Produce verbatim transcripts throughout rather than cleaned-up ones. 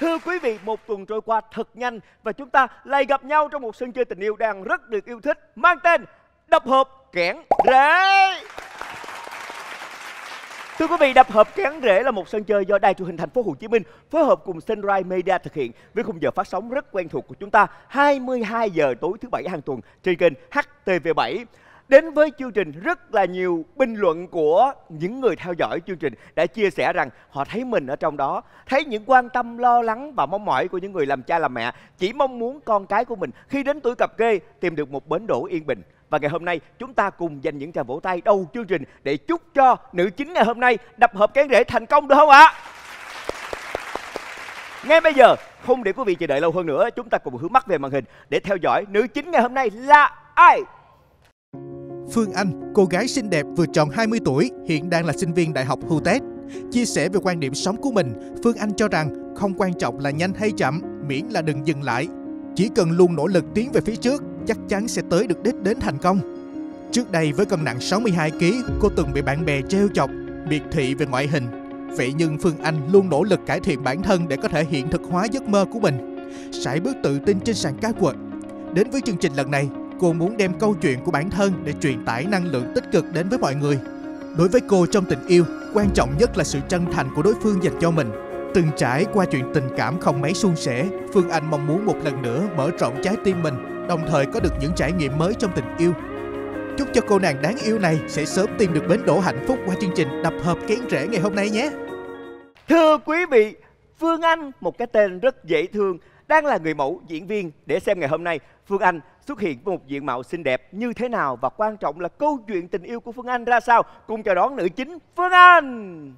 Thưa quý vị, một tuần trôi qua thật nhanh và chúng ta lại gặp nhau trong một sân chơi tình yêu đang rất được yêu thích, mang tên Đập Hộp Kén Rể. Thưa quý vị, Đập Hộp Kén Rể là một sân chơi do Đài Truyền hình Thành phố Hồ Chí Minh phối hợp cùng Sunrise Media thực hiện với khung giờ phát sóng rất quen thuộc của chúng ta hai mươi hai giờ tối thứ bảy hàng tuần trên kênh H T V bảy. Đến với chương trình, rất là nhiều bình luận của những người theo dõi chương trình đã chia sẻ rằng họ thấy mình ở trong đó, thấy những quan tâm, lo lắng và mong mỏi của những người làm cha làm mẹ, chỉ mong muốn con cái của mình khi đến tuổi cập kê tìm được một bến đỗ yên bình. Và ngày hôm nay chúng ta cùng dành những tràng vỗ tay đầu chương trình để chúc cho nữ chính ngày hôm nay Đập Hộp Kén Rể thành công, được không ạ? Ngay bây giờ, không để quý vị chờ đợi lâu hơn nữa, chúng ta cùng hướng mắt về màn hình để theo dõi nữ chính ngày hôm nay là ai. Phương Anh, cô gái xinh đẹp vừa tròn hai mươi tuổi, hiện đang là sinh viên đại học HUTECH. Chia sẻ về quan điểm sống của mình, Phương Anh cho rằng không quan trọng là nhanh hay chậm, miễn là đừng dừng lại. Chỉ cần luôn nỗ lực tiến về phía trước, chắc chắn sẽ tới được đích đến thành công. Trước đây với cân nặng sáu mươi hai ký, cô từng bị bạn bè trêu chọc, miệt thị về ngoại hình. Vậy nhưng Phương Anh luôn nỗ lực cải thiện bản thân để có thể hiện thực hóa giấc mơ của mình. Sải bước tự tin trên sàn catwalk. Đến với chương trình lần này, cô muốn đem câu chuyện của bản thân để truyền tải năng lượng tích cực đến với mọi người. Đối với cô, trong tình yêu, quan trọng nhất là sự chân thành của đối phương dành cho mình. Từng trải qua chuyện tình cảm không mấy suôn sẻ, Phương Anh mong muốn một lần nữa mở rộng trái tim mình, đồng thời có được những trải nghiệm mới trong tình yêu. Chúc cho cô nàng đáng yêu này sẽ sớm tìm được bến đỗ hạnh phúc qua chương trình Đập Hộp Kén Rể ngày hôm nay nhé. Thưa quý vị, Phương Anh, một cái tên rất dễ thương, đang là người mẫu diễn viên. Để xem ngày hôm nay Phương Anh xuất hiện với một diện mạo xinh đẹp như thế nào và quan trọng là câu chuyện tình yêu của Phương Anh ra sao. Cùng chào đón nữ chính Phương Anh.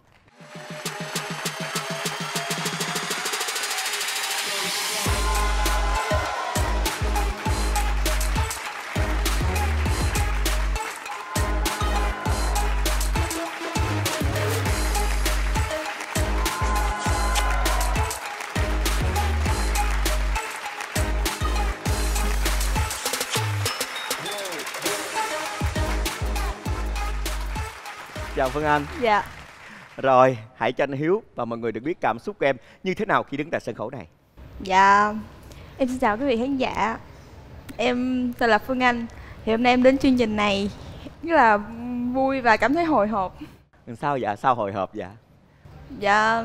Chào Phương Anh. Dạ. Rồi, hãy cho anh Hiếu và mọi người được biết cảm xúc của em như thế nào khi đứng tại sân khấu này. Dạ, em xin chào quý vị khán giả. Em tên là Phương Anh. Thì hôm nay em đến chương trình này rất là vui và cảm thấy hồi hộp. Sao dạ? Sao hồi hộp dạ? Dạ,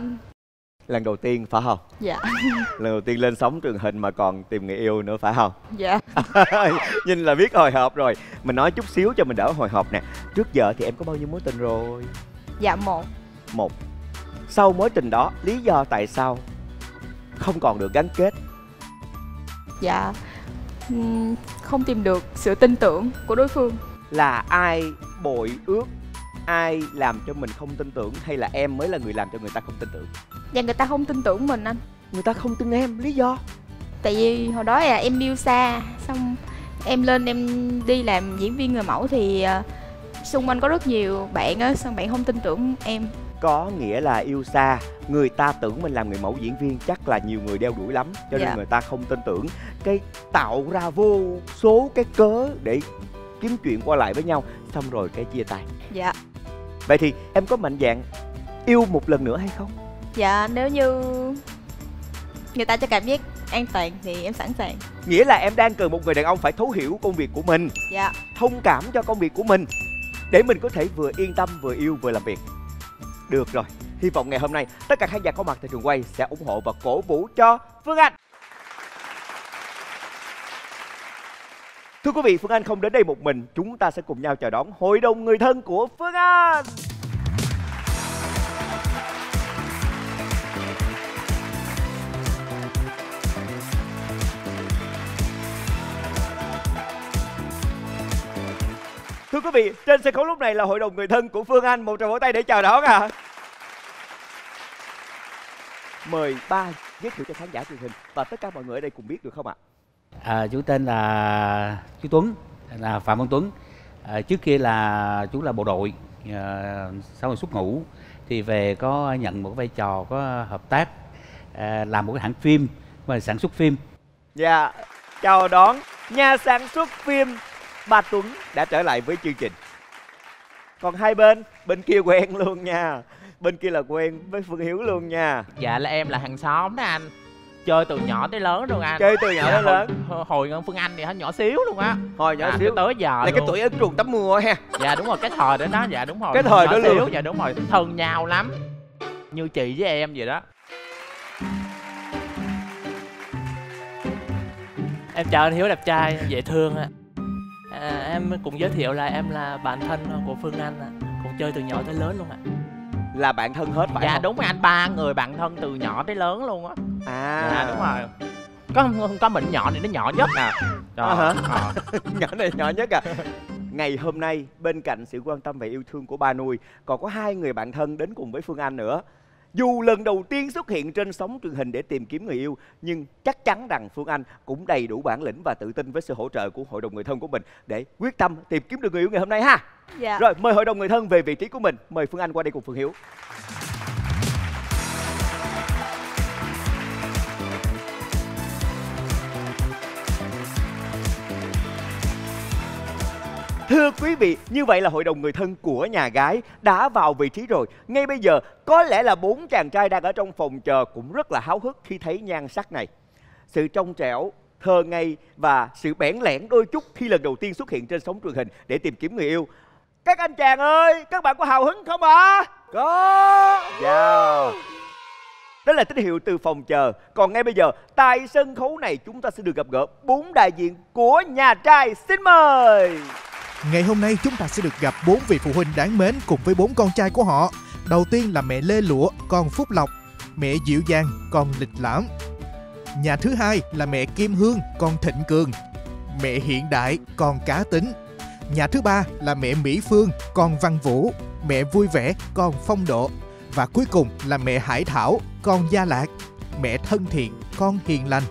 lần đầu tiên phải không? Dạ. Lần đầu tiên lên sóng truyền hình mà còn tìm người yêu nữa phải không? Dạ. Nhìn là biết hồi hộp rồi. Mình nói chút xíu cho mình đỡ hồi hộp nè. Trước giờ thì em có bao nhiêu mối tình rồi? Dạ, một. Một. Sau mối tình đó, lý do tại sao không còn được gắn kết? Dạ, không tìm được sự tin tưởng của đối phương. Là ai bội ước? Ai làm cho mình không tin tưởng? Hay là em mới là người làm cho người ta không tin tưởng? Dạ, người ta không tin tưởng mình anh. Người ta không tin em, lý do? Tại vì hồi đó là em yêu xa, xong em lên em đi làm diễn viên người mẫu thì xung quanh có rất nhiều bạn á, xong bạn không tin tưởng em. Có nghĩa là yêu xa, người ta tưởng mình làm người mẫu diễn viên chắc là nhiều người đeo đuổi lắm, cho nên dạ, người ta không tin tưởng. Cái tạo ra vô số cái cớ để kiếm chuyện qua lại với nhau, xong rồi cái chia tay. Dạ. Vậy thì em có mạnh dạn yêu một lần nữa hay không? Dạ, nếu như người ta cho cảm giác an toàn thì em sẵn sàng. Nghĩa là em đang cần một người đàn ông phải thấu hiểu công việc của mình. Dạ. Thông cảm cho công việc của mình, để mình có thể vừa yên tâm, vừa yêu, vừa làm việc. Được rồi, hy vọng ngày hôm nay tất cả khán giả có mặt tại trường quay sẽ ủng hộ và cổ vũ cho Phương Anh. Thưa quý vị, Phương Anh không đến đây một mình. Chúng ta sẽ cùng nhau chào đón hội đồng người thân của Phương Anh. Thưa quý vị, trên sân khấu lúc này là hội đồng người thân của Phương Anh. Một tràng vỗ tay để chào đón ạ. À, mời ba giới thiệu cho khán giả truyền hình và tất cả mọi người ở đây cùng biết được không ạ? À, chú tên là chú Tuấn, là Phạm Văn Tuấn. À, trước kia là chú là bộ đội, à, sau này xuất ngũ thì về có nhận một vai trò có hợp tác, à, làm một cái hãng phim và sản xuất phim. Dạ, chào đón nhà sản xuất phim ba Tuấn đã trở lại với chương trình. Còn hai bên, bên kia quen luôn nha, bên kia là quen với Phương Hiếu luôn nha. Dạ, là em là hàng xóm đó anh. chơi từ nhỏ tới lớn luôn anh. Chơi từ nhỏ tới lớn. Hồi Phương Anh thì nhỏ xíu luôn á. Hồi nhỏ xíu tới giờ là cái tuổi ấn ruồng tắm mưa ha. Dạ đúng rồi, cái thời đó đó. Dạ đúng rồi, cái thời đó luôn. Dạ đúng rồi, thân nhau lắm, như chị với em vậy đó. Em chào anh Hiếu đẹp trai, dễ thương ạ. À, em cũng giới thiệu là em là bạn thân của Phương Anh ạ. À, cũng chơi từ nhỏ tới lớn luôn ạ. À, là bạn thân hết phải dạ, không? Dạ đúng rồi anh, ba người bạn thân từ nhỏ tới lớn luôn á. À dạ, đúng rồi. Có có mình nhỏ này nó nhỏ nhất nè. Đó hả? À. Nhỏ này nhỏ nhất à. Ngày hôm nay bên cạnh sự quan tâm và yêu thương của ba nuôi, còn có hai người bạn thân đến cùng với Phương Anh nữa. Dù lần đầu tiên xuất hiện trên sóng truyền hình để tìm kiếm người yêu, nhưng chắc chắn rằng Phương Anh cũng đầy đủ bản lĩnh và tự tin với sự hỗ trợ của hội đồng người thân của mình để quyết tâm tìm kiếm được người yêu ngày hôm nay ha. Dạ. Rồi mời hội đồng người thân về vị trí của mình. Mời Phương Anh qua đây cùng Phương Hiếu. Thưa quý vị, như vậy là hội đồng người thân của nhà gái đã vào vị trí rồi. Ngay bây giờ, có lẽ là bốn chàng trai đang ở trong phòng chờ cũng rất là háo hức khi thấy nhan sắc này. Sự trong trẻo, thơ ngây và sự bẽn lẽn đôi chút khi lần đầu tiên xuất hiện trên sóng truyền hình để tìm kiếm người yêu. Các anh chàng ơi, các bạn có hào hứng không ạ? À? Có! Dạ! Đó là tín hiệu từ phòng chờ. Còn ngay bây giờ, tại sân khấu này chúng ta sẽ được gặp gỡ bốn đại diện của nhà trai. Xin mời! Ngày hôm nay chúng ta sẽ được gặp bốn vị phụ huynh đáng mến cùng với bốn con trai của họ. Đầu tiên là mẹ Lê Lụa, con Phúc Lộc, mẹ Dịu Dàng, con Lịch Lãm. Nhà thứ hai là mẹ Kim Hương, con Thịnh Cường, mẹ Hiện Đại, con Cá Tính. Nhà thứ ba là mẹ Mỹ Phương, con Văn Vũ, mẹ Vui Vẻ, con Phong Độ. Và cuối cùng là mẹ Hải Thảo, con Gia Lạc, mẹ Thân Thiện, con Hiền Lành.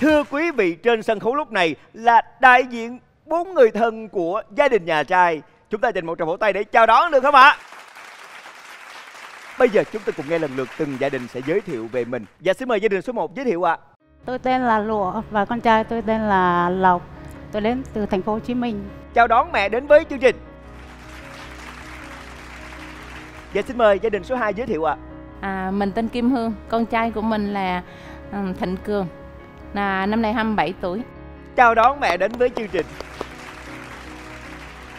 Thưa quý vị, trên sân khấu lúc này là đại diện bốn người thân của gia đình nhà trai. Chúng ta dành một tràng vỗ tay để chào đón được không ạ? Bây giờ chúng ta cùng nghe lần lượt từng gia đình sẽ giới thiệu về mình. Dạ xin mời gia đình số một giới thiệu ạ. Tôi tên là Lụa và con trai tôi tên là Lộc. Tôi đến từ thành phố Hồ Chí Minh. Chào đón mẹ đến với chương trình. Dạ xin mời gia đình số hai giới thiệu ạ. À, mình tên Kim Hương, con trai của mình là Thịnh Cường. Là năm nay hai mươi bảy tuổi. Chào đón mẹ đến với chương trình.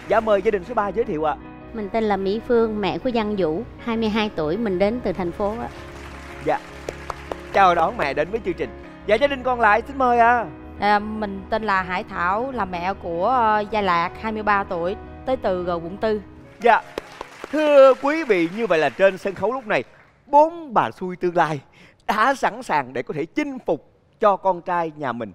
Dạ mời gia đình số ba giới thiệu ạ. À, mình tên là Mỹ Phương, mẹ của Văn Vũ, hai mươi hai tuổi, mình đến từ thành phố ạ. Dạ. Chào đón mẹ đến với chương trình. Dạ gia đình còn lại xin mời ạ. À. À, mình tên là Hải Thảo, là mẹ của uh, Gia Lạc, hai mươi ba tuổi, tới từ uh, quận tư. Dạ. Thưa quý vị, như vậy là trên sân khấu lúc này, bốn bà xui tương lai đã sẵn sàng để có thể chinh phục cho con trai nhà mình,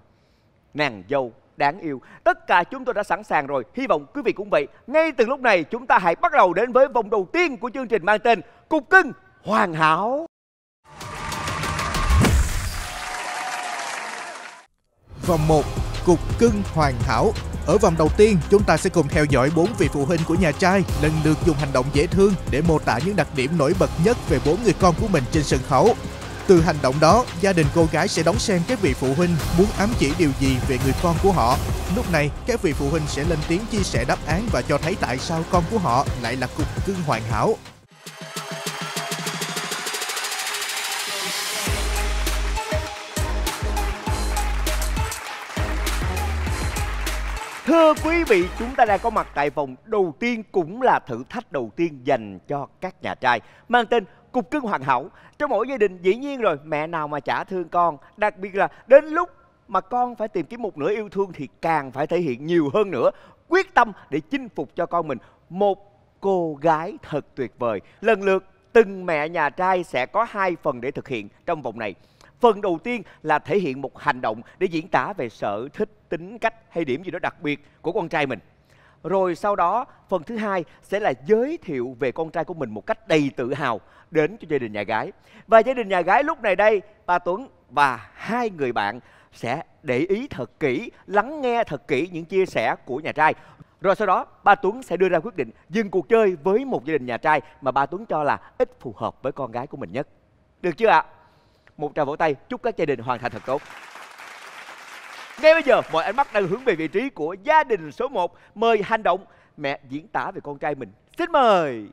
nàng dâu đáng yêu. Tất cả chúng tôi đã sẵn sàng rồi. Hy vọng quý vị cũng vậy. Ngay từ lúc này chúng ta hãy bắt đầu đến với vòng đầu tiên của chương trình mang tên Cục Cưng Hoàn Hảo. Vòng một, Cục Cưng Hoàn Hảo. Ở vòng đầu tiên, chúng ta sẽ cùng theo dõi bốn vị phụ huynh của nhà trai lần lượt dùng hành động dễ thương để mô tả những đặc điểm nổi bật nhất về bốn người con của mình trên sân khấu. Từ hành động đó, gia đình cô gái sẽ đón xem các vị phụ huynh muốn ám chỉ điều gì về người con của họ. Lúc này, các vị phụ huynh sẽ lên tiếng chia sẻ đáp án và cho thấy tại sao con của họ lại là cục cưng hoàn hảo. Thưa quý vị, chúng ta đang có mặt tại vòng đầu tiên cũng là thử thách đầu tiên dành cho các nhà trai mang tên Cục Cưng Hoàn Hảo. Trong mỗi gia đình dĩ nhiên rồi, mẹ nào mà chả thương con, đặc biệt là đến lúc mà con phải tìm kiếm một nửa yêu thương thì càng phải thể hiện nhiều hơn nữa quyết tâm để chinh phục cho con mình một cô gái thật tuyệt vời. Lần lượt từng mẹ nhà trai sẽ có hai phần để thực hiện trong vòng này. Phần đầu tiên là thể hiện một hành động để diễn tả về sở thích, tính cách hay điểm gì đó đặc biệt của con trai mình. Rồi sau đó, phần thứ hai sẽ là giới thiệu về con trai của mình một cách đầy tự hào đến cho gia đình nhà gái. Và gia đình nhà gái lúc này đây, bà Tuấn và hai người bạn sẽ để ý thật kỹ, lắng nghe thật kỹ những chia sẻ của nhà trai. Rồi sau đó, bà Tuấn sẽ đưa ra quyết định dừng cuộc chơi với một gia đình nhà trai mà bà Tuấn cho là ít phù hợp với con gái của mình nhất. Được chưa ạ? Một tràng vỗ tay chúc các gia đình hoàn thành thật tốt. Ngay bây giờ mọi ánh mắt đang hướng về vị trí của gia đình số một. Mời hành động mẹ diễn tả về con trai mình. Xin mời.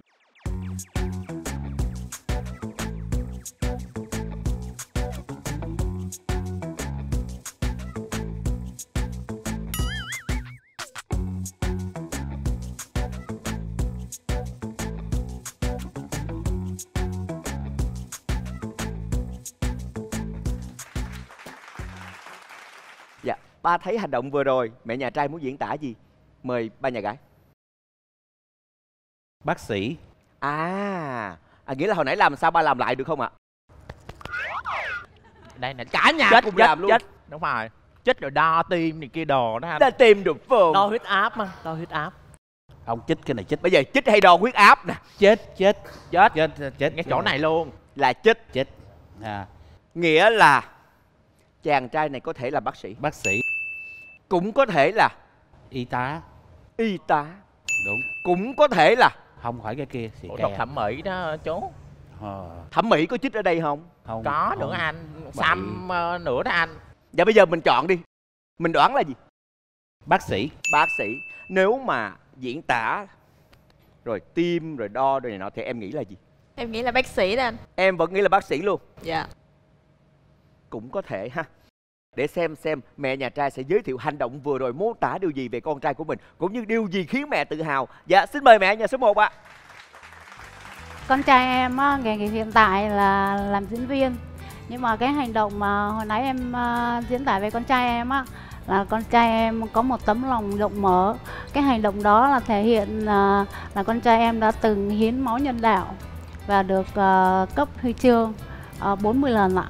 Ba thấy hành động vừa rồi, mẹ nhà trai muốn diễn tả gì? Mời ba nhà gái. Bác sĩ. À, à nghĩa là hồi nãy làm sao ba làm lại được không ạ? Đây này, cả nhà chết, cùng chết, làm luôn. Chết, đúng rồi. Chết rồi đo tim này kia đồ đó anh. Đo tim được phường. Đo huyết áp mà, đo huyết áp. Ông chích cái này chích. Bây giờ chích hay đo huyết áp nè. Chết, chết, chết, chết, chết. Ngay chỗ này luôn. Là chích. Chích. À. Nghĩa là chàng trai này có thể là bác sĩ. Bác sĩ. Cũng có thể là y tá. Y tá. Đúng. Cũng có thể là không phải cái kia thì đọc thẩm mỹ đó chú. Ờ. Thẩm mỹ có chích ở đây không? Không. Có không. Nữa anh. Xăm uh, nữa đó anh. Dạ bây giờ mình chọn đi. Mình đoán là gì? Bác sĩ. Bác sĩ. Nếu mà diễn tả rồi tim rồi đo rồi này nọ thì em nghĩ là gì? Em nghĩ là bác sĩ đó anh. Em vẫn nghĩ là bác sĩ luôn. Dạ. Cũng có thể ha. Để xem xem mẹ nhà trai sẽ giới thiệu hành động vừa rồi mô tả điều gì về con trai của mình, cũng như điều gì khiến mẹ tự hào. Dạ xin mời mẹ nhà số một ạ. À. Con trai em á, nghề nghiệp hiện tại là làm diễn viên. Nhưng mà cái hành động mà hồi nãy em uh, diễn tả về con trai em á, là con trai em có một tấm lòng rộng mở. Cái hành động đó là thể hiện uh, là con trai em đã từng hiến máu nhân đạo và được uh, cấp huy chương uh, bốn mươi lần ạ.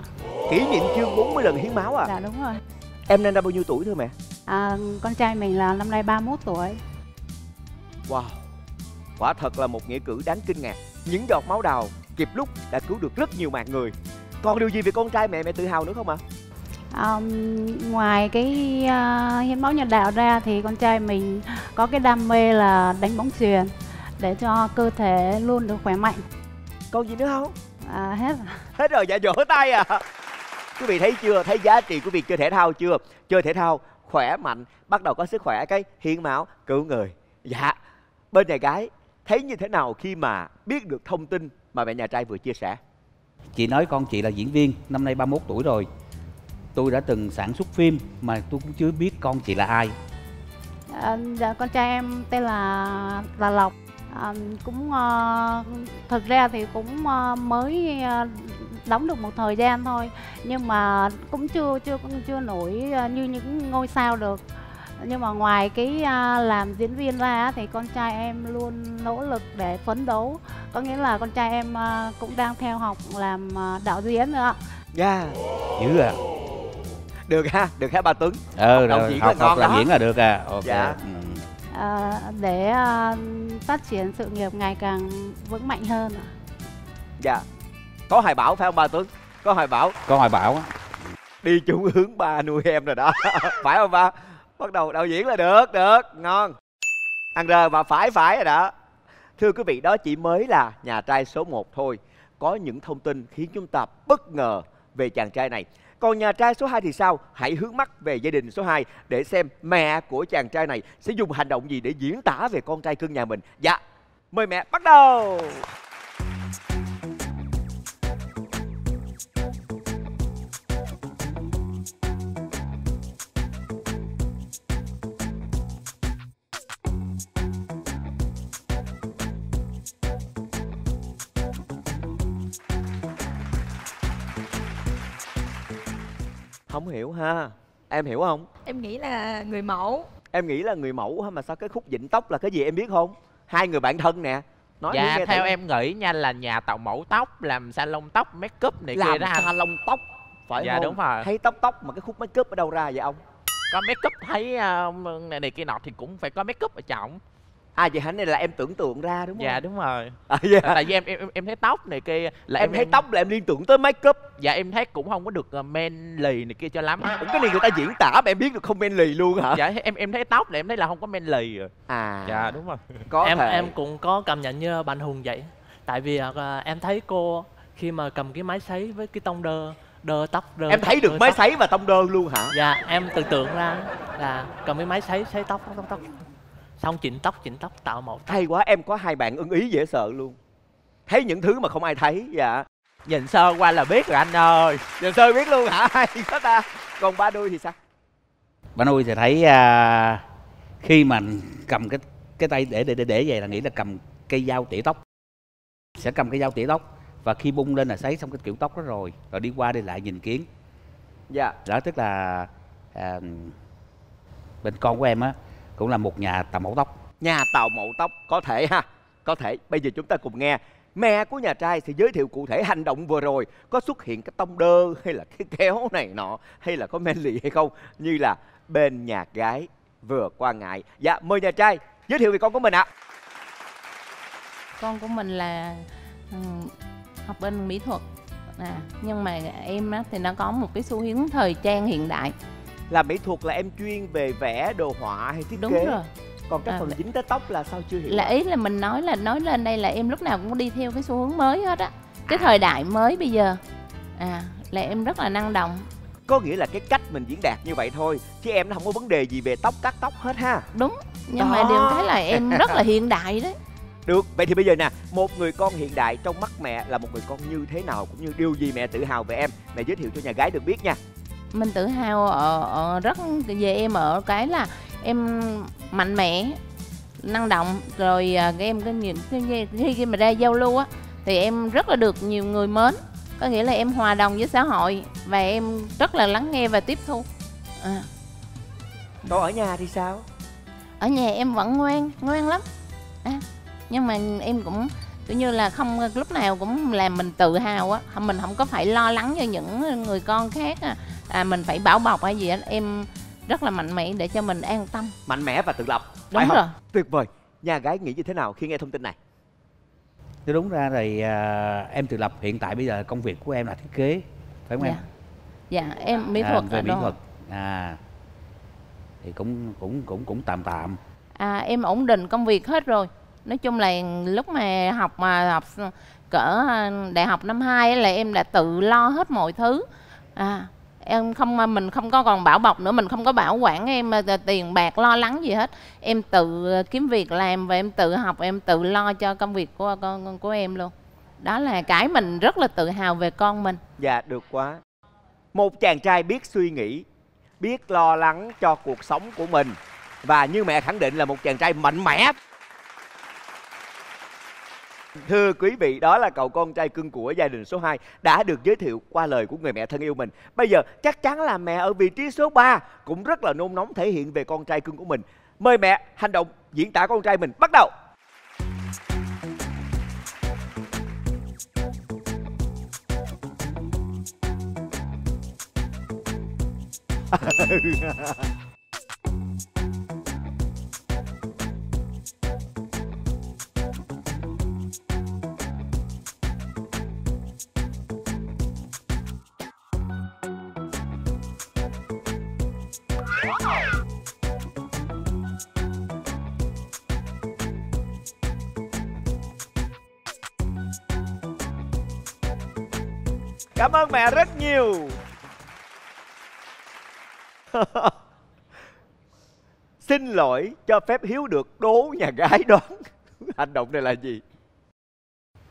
Kỷ niệm chương bốn mươi lần hiến máu à? Dạ đúng rồi. Em nên ra bao nhiêu tuổi thưa mẹ? À, con trai mình là năm nay ba mươi mốt tuổi. Wow, quả thật là một nghĩa cử đáng kinh ngạc. Những giọt máu đào kịp lúc đã cứu được rất nhiều mạng người. Còn điều gì về con trai mẹ mẹ tự hào nữa không ạ? À? À, ngoài cái uh, hiến máu nhân đạo ra thì con trai mình có cái đam mê là đánh bóng chuyền để cho cơ thể luôn được khỏe mạnh. Còn gì nữa không? À, hết rồi. Hết rồi, dạ vỗ tay à. Quý vị thấy chưa, thấy giá trị của việc chơi thể thao chưa? Chơi thể thao, khỏe mạnh, bắt đầu có sức khỏe, cái hiến máu, cứu người. Dạ, bên nhà gái, thấy như thế nào khi mà biết được thông tin mà mẹ nhà trai vừa chia sẻ? Chị nói con chị là diễn viên, năm nay ba mươi mốt tuổi rồi. Tôi đã từng sản xuất phim mà tôi cũng chưa biết con chị là ai. À, dạ, con trai em tên là, là Lộc. À, cũng uh, thực ra thì cũng uh, mới uh, đóng được một thời gian thôi, nhưng mà cũng chưa chưa cũng chưa nổi uh, như những ngôi sao được. Nhưng mà ngoài cái uh, làm diễn viên ra thì con trai em luôn nỗ lực để phấn đấu, có nghĩa là con trai em uh, cũng đang theo học làm uh, đạo diễn nữa. Dạ dữ à. Được ha, được ha ba Tuấn. Ừ, đạo diễn là ngon, làm diễn là được à. Okay. Dạ. Ừ. À, để uh, phát triển sự nghiệp ngày càng vững mạnh hơn. Dạ. Có hoài bão phải không ba Tuấn? Có hoài bão. Có hoài bão. Đi chủ hướng ba nuôi em rồi đó. Phải không ba? Bắt đầu đạo diễn là được, được, ngon. Ăn rờ mà phải phải rồi đó. Thưa quý vị, đó chỉ mới là nhà trai số một thôi. Có những thông tin khiến chúng ta bất ngờ về chàng trai này. Còn nhà trai số hai thì sao? Hãy hướng mắt về gia đình số hai để xem mẹ của chàng trai này sẽ dùng hành động gì để diễn tả về con trai cưng nhà mình. Dạ, mời mẹ bắt đầu! Không hiểu ha. Em hiểu không? Em nghĩ là người mẫu. Em nghĩ là người mẫu ha, mà sao cái khúc vịnh tóc là cái gì em biết không? Hai người bạn thân nè. Nói dạ nghe theo thử. Em nghĩ nha là nhà tạo mẫu tóc, làm salon tóc, make up này làm kia ra. Làm salon tóc phải dạ, không? Dạ đúng rồi. Thấy tóc tóc mà cái khúc make up ở đâu ra vậy ông? Có make up thấy uh, này này kia nọ thì cũng phải có make up ở trọng. À vậy hả, này là em tưởng tượng ra đúng không? Dạ đúng rồi. À, dạ. Tại vì em, em em thấy tóc này kia là em, em thấy em... tóc là em liên tưởng tới make up. Dạ em thấy cũng không có được uh, manly này kia cho lắm. Cũng cái này người ta diễn tả mà em biết được không manly luôn hả? Dạ em em thấy tóc là em thấy là không có manly rồi. À. Dạ đúng rồi. Có em thể. Em cũng có cảm nhận như bạn Hùng vậy. Tại vì uh, em thấy cô khi mà cầm cái máy sấy với cái tông đơ đơ tóc đơ. Em thấy được máy sấy và tông đơn luôn hả? Dạ em tưởng tượng ra là cầm cái máy sấy sấy tóc tóc tóc xong chỉnh tóc chỉnh tóc tạo màu. Hay quá, em có hai bạn ưng ý dễ sợ luôn, thấy những thứ mà không ai thấy. Dạ nhìn sơ qua là biết rồi anh ơi. Nhìn sơ biết luôn hả? Hay quá ta. Còn ba đuôi thì sao? Ba đuôi thì thấy uh, khi mà cầm cái cái tay để để để, để về là nghĩ là cầm cây dao tỉa tóc, sẽ cầm cái dao tỉa tóc và khi bung lên là sấy xong cái kiểu tóc đó rồi rồi đi qua đi lại nhìn kiến. Dạ đó, tức là uh, bên con của em á cũng là một nhà tạo mẫu tóc. Nhà tạo mẫu tóc có thể ha, có thể. Bây giờ chúng ta cùng nghe mẹ của nhà trai sẽ giới thiệu cụ thể hành động vừa rồi có xuất hiện cái tông đơ hay là cái kéo này nọ hay là có men lì hay không, như là bên nhà gái vừa qua ngại. Dạ mời nhà trai giới thiệu về con của mình ạ. À. Con của mình là học bên mỹ thuật à, nhưng mà em thì nó có một cái xu hướng thời trang hiện đại. Là mỹ thuật là em chuyên về vẽ đồ họa hay thiết Đúng kế? Đúng rồi. Còn cái à, phần dính tới tóc là sao chưa hiểu? Là ý là mình nói là nói lên đây là em lúc nào cũng đi theo cái xu hướng mới hết á, cái à. thời đại mới bây giờ à, là em rất là năng động. Có nghĩa là cái cách mình diễn đạt như vậy thôi chứ em nó không có vấn đề gì về tóc cắt tóc hết ha. Đúng, nhưng đó. Mà điều cái là em rất là hiện đại đấy. Được, vậy thì bây giờ nè, một người con hiện đại trong mắt mẹ là một người con như thế nào, cũng như điều gì mẹ tự hào về em, mẹ giới thiệu cho nhà gái được biết nha. Mình tự hào ở, ở rất về em ở cái là em mạnh mẽ, năng động, rồi em khi mà ra giao lưu á thì em rất là được nhiều người mến, có nghĩa là em hòa đồng với xã hội và em rất là lắng nghe và tiếp thu. À. Còn ở nhà thì sao? Ở nhà em vẫn ngoan, ngoan lắm. À. Nhưng mà em cũng tự như là không lúc nào cũng làm mình tự hào á, mình không có phải lo lắng cho những người con khác à, à mình phải bảo bọc hay gì á, em rất là mạnh mẽ để cho mình an tâm. Mạnh mẽ và tự lập. Đúng rồi. Tuyệt vời. Nhà gái nghĩ như thế nào khi nghe thông tin này? Đúng ra thì à, em tự lập. Hiện tại bây giờ công việc của em là thiết kế, phải không dạ. em? Dạ, em mỹ thuật. À, về mỹ thuật à, thì cũng cũng cũng cũng tạm tạm. À, em ổn định công việc hết rồi. Nói chung là lúc mà học mà học cỡ đại học năm hai là em đã tự lo hết mọi thứ. À, em không mình không có còn bảo bọc nữa, mình không có bảo quản em tiền bạc lo lắng gì hết. Em tự kiếm việc làm và em tự học, em tự lo cho công việc của con của em luôn. Đó là cái mình rất là tự hào về con mình. Dạ được quá. Một chàng trai biết suy nghĩ, biết lo lắng cho cuộc sống của mình và như mẹ khẳng định là một chàng trai mạnh mẽ. Thưa quý vị, đó là cậu con trai cưng của gia đình số hai đã được giới thiệu qua lời của người mẹ thân yêu mình. Bây giờ chắc chắn là mẹ ở vị trí số ba cũng rất là nôn nóng thể hiện về con trai cưng của mình. Mời mẹ hành động diễn tả con trai mình, bắt đầu. Cảm ơn mẹ rất nhiều. Xin lỗi, cho phép Hiếu được đố nhà gái đoán hành động này là gì?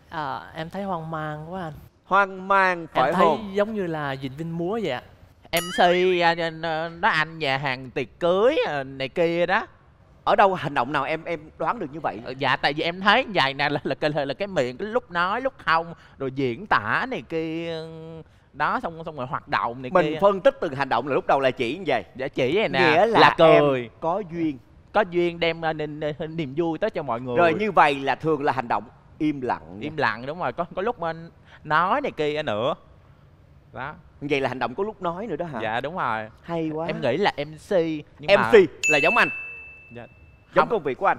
À, em thấy hoang mang quá anh. Hoang mang phải không? Em thấy giống như là diễn viên múa vậy ạ. em xê đó anh, nhà hàng tiệc cưới này kia đó. Ở đâu hành động nào em em đoán được như vậy? Dạ tại vì em thấy dài này là là cái là cái miệng, cái lúc nói lúc không, rồi diễn tả này kia đó, xong xong rồi hoạt động này mình kia. Mình phân tích từng hành động là lúc đầu là chỉ như vậy. Dạ chỉ vậy nè. Nghĩa là, là cười. Em có duyên, có duyên đem niềm vui tới cho mọi người. Rồi như vậy là thường là hành động im lặng. Im lặng đúng rồi, có có lúc mình nói này kia nữa. Đó. Vậy là hành động có lúc nói nữa đó hả? Dạ đúng rồi. Hay quá. Em nghĩ là em xê. Nhưng em xê mà... là giống anh. Dạ. Giống công việc của anh.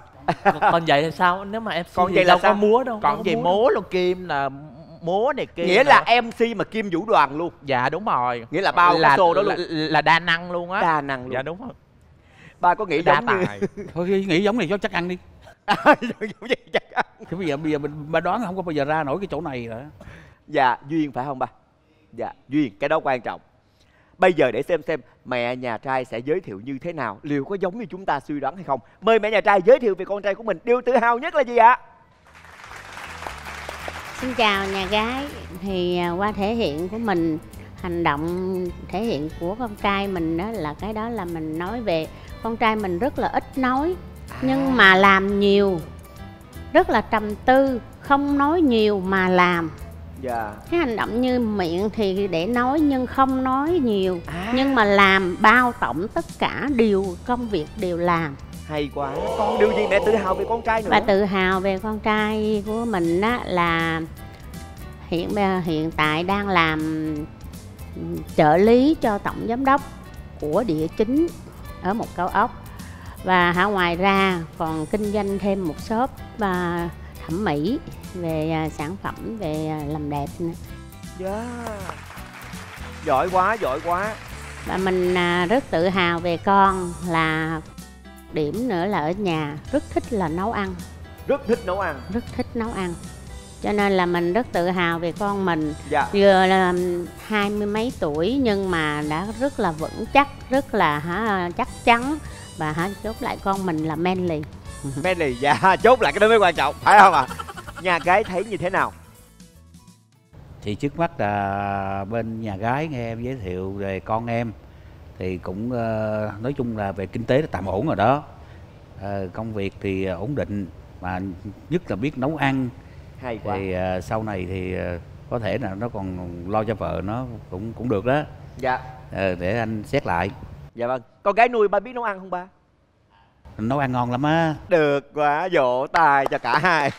Còn vậy là sao? Nếu mà em xê còn vậy là sao? Có múa đâu. Còn gì múa, múa luôn. Kim là múa này kia. Nghĩa là đó. em xê mà Kim Vũ Đoàn luôn. Dạ đúng rồi. Nghĩa là bao là, show đó luôn. Là, là đa năng luôn á. Đa năng luôn. Dạ đúng rồi. Ba có nghĩ đa giống tài. Như... Thôi nghĩ giống này cho chắc ăn đi. Giống vậy chắc ăn. Thì bây giờ, bây giờ mình ba đoán không có bao giờ ra nổi cái chỗ này nữa. Dạ duyên phải không ba? Dạ, duyên, cái đó quan trọng. Bây giờ để xem xem mẹ nhà trai sẽ giới thiệu như thế nào, liệu có giống như chúng ta suy đoán hay không. Mời mẹ nhà trai giới thiệu về con trai của mình, điều tự hào nhất là gì ạ? Xin chào nhà gái. Thì qua thể hiện của mình, hành động thể hiện của con trai mình đó, là cái đó là mình nói về con trai mình rất là ít nói à. Nhưng mà làm nhiều, rất là trầm tư, không nói nhiều mà làm. Dạ. Cái hành động như miệng thì để nói nhưng không nói nhiều à. Nhưng mà làm bao tổng tất cả điều công việc đều làm. Hay quá. Còn điều gì mẹ tự hào về con trai nữa? Và tự hào về con trai của mình á, là hiện hiện tại đang làm trợ lý cho tổng giám đốc của địa chính ở một cao ốc. Và hả, ngoài ra còn kinh doanh thêm một shop và thẩm mỹ về sản phẩm về làm đẹp nữa. Yeah. Giỏi quá, giỏi quá. Và mình rất tự hào về con, là điểm nữa là ở nhà rất thích là nấu ăn. Rất thích nấu ăn. Rất thích nấu ăn. Cho nên là mình rất tự hào về con mình. Dạ. Vừa là hai mươi mấy tuổi nhưng mà đã rất là vững chắc, rất là hả, chắc chắn. Và hả, chốt lại con mình là manly. Manly, dạ, chốt lại cái đó mới quan trọng, phải không ạ? À? Nhà gái thấy như thế nào? Thì trước mắt là bên nhà gái nghe em giới thiệu về con em thì cũng nói chung là về kinh tế là tạm ổn rồi đó. Công việc thì ổn định, mà nhất là biết nấu ăn. Hay quá. Thì sau này thì có thể là nó còn lo cho vợ nó cũng cũng được đó. Dạ. Để anh xét lại. Dạ vâng. Con gái nuôi ba biết nấu ăn không ba? Nấu ăn ngon lắm á. Được quá, vỗ tay cho cả hai.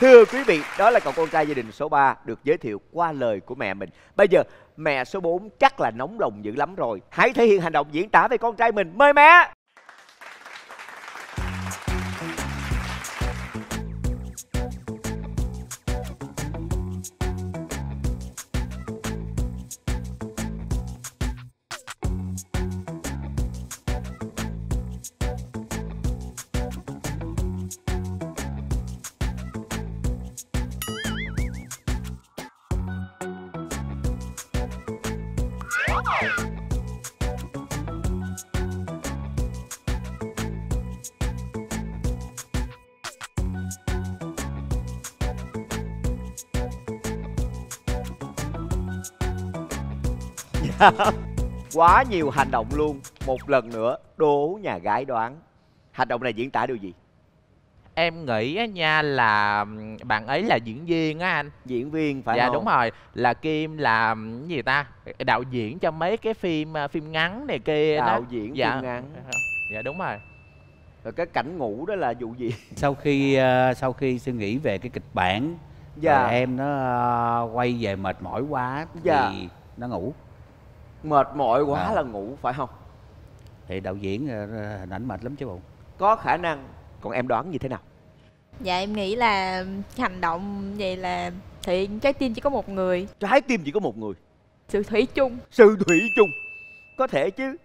Thưa quý vị, đó là cậu con trai gia đình số ba được giới thiệu qua lời của mẹ mình. Bây giờ mẹ số bốn chắc là nóng lòng dữ lắm rồi. Hãy thể hiện hành động diễn tả về con trai mình. Mời mẹ. Quá nhiều hành động luôn. Một lần nữa đố nhà gái đoán hành động này diễn tả điều gì. Em nghĩ á nha, là bạn ấy là diễn viên á anh. Diễn viên phải dạ, không? Dạ đúng rồi. Là Kim làm cái gì ta, đạo diễn cho mấy cái phim phim ngắn này kia. Đạo đó. Diễn dạ. Phim ngắn. Dạ đúng rồi. Rồi cái cảnh ngủ đó là vụ gì? Sau khi sau khi suy nghĩ về cái kịch bản dạ. Rồi em nó quay về mệt mỏi quá thì dạ. Nó ngủ. Mệt mỏi quá à. Là ngủ phải không? Thì đạo diễn hình ảnh mệt lắm chứ bộ. Có khả năng. Còn em đoán như thế nào? Dạ em nghĩ là hành động vậy là thì trái tim chỉ có một người. Trái tim chỉ có một người. Sự thủy chung. Sự thủy chung. Có thể chứ.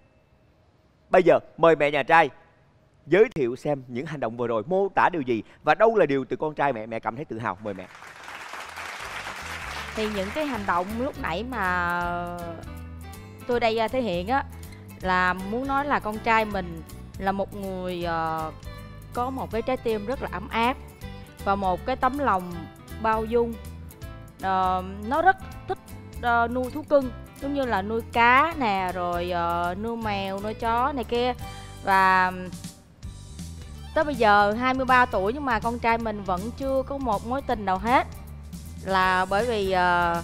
Bây giờ mời mẹ nhà trai giới thiệu xem những hành động vừa rồi mô tả điều gì, và đâu là điều từ con trai mẹ mẹ cảm thấy tự hào. Mời mẹ. Thì những cái hành động lúc nãy mà tôi đây thể hiện á, là muốn nói là con trai mình là một người uh, có một cái trái tim rất là ấm áp và một cái tấm lòng bao dung. uh, Nó rất thích uh, nuôi thú cưng, giống như là nuôi cá nè, rồi uh, nuôi mèo, nuôi chó này kia. Và tới bây giờ hai mươi ba tuổi nhưng mà con trai mình vẫn chưa có một mối tình nào hết. Là bởi vì uh,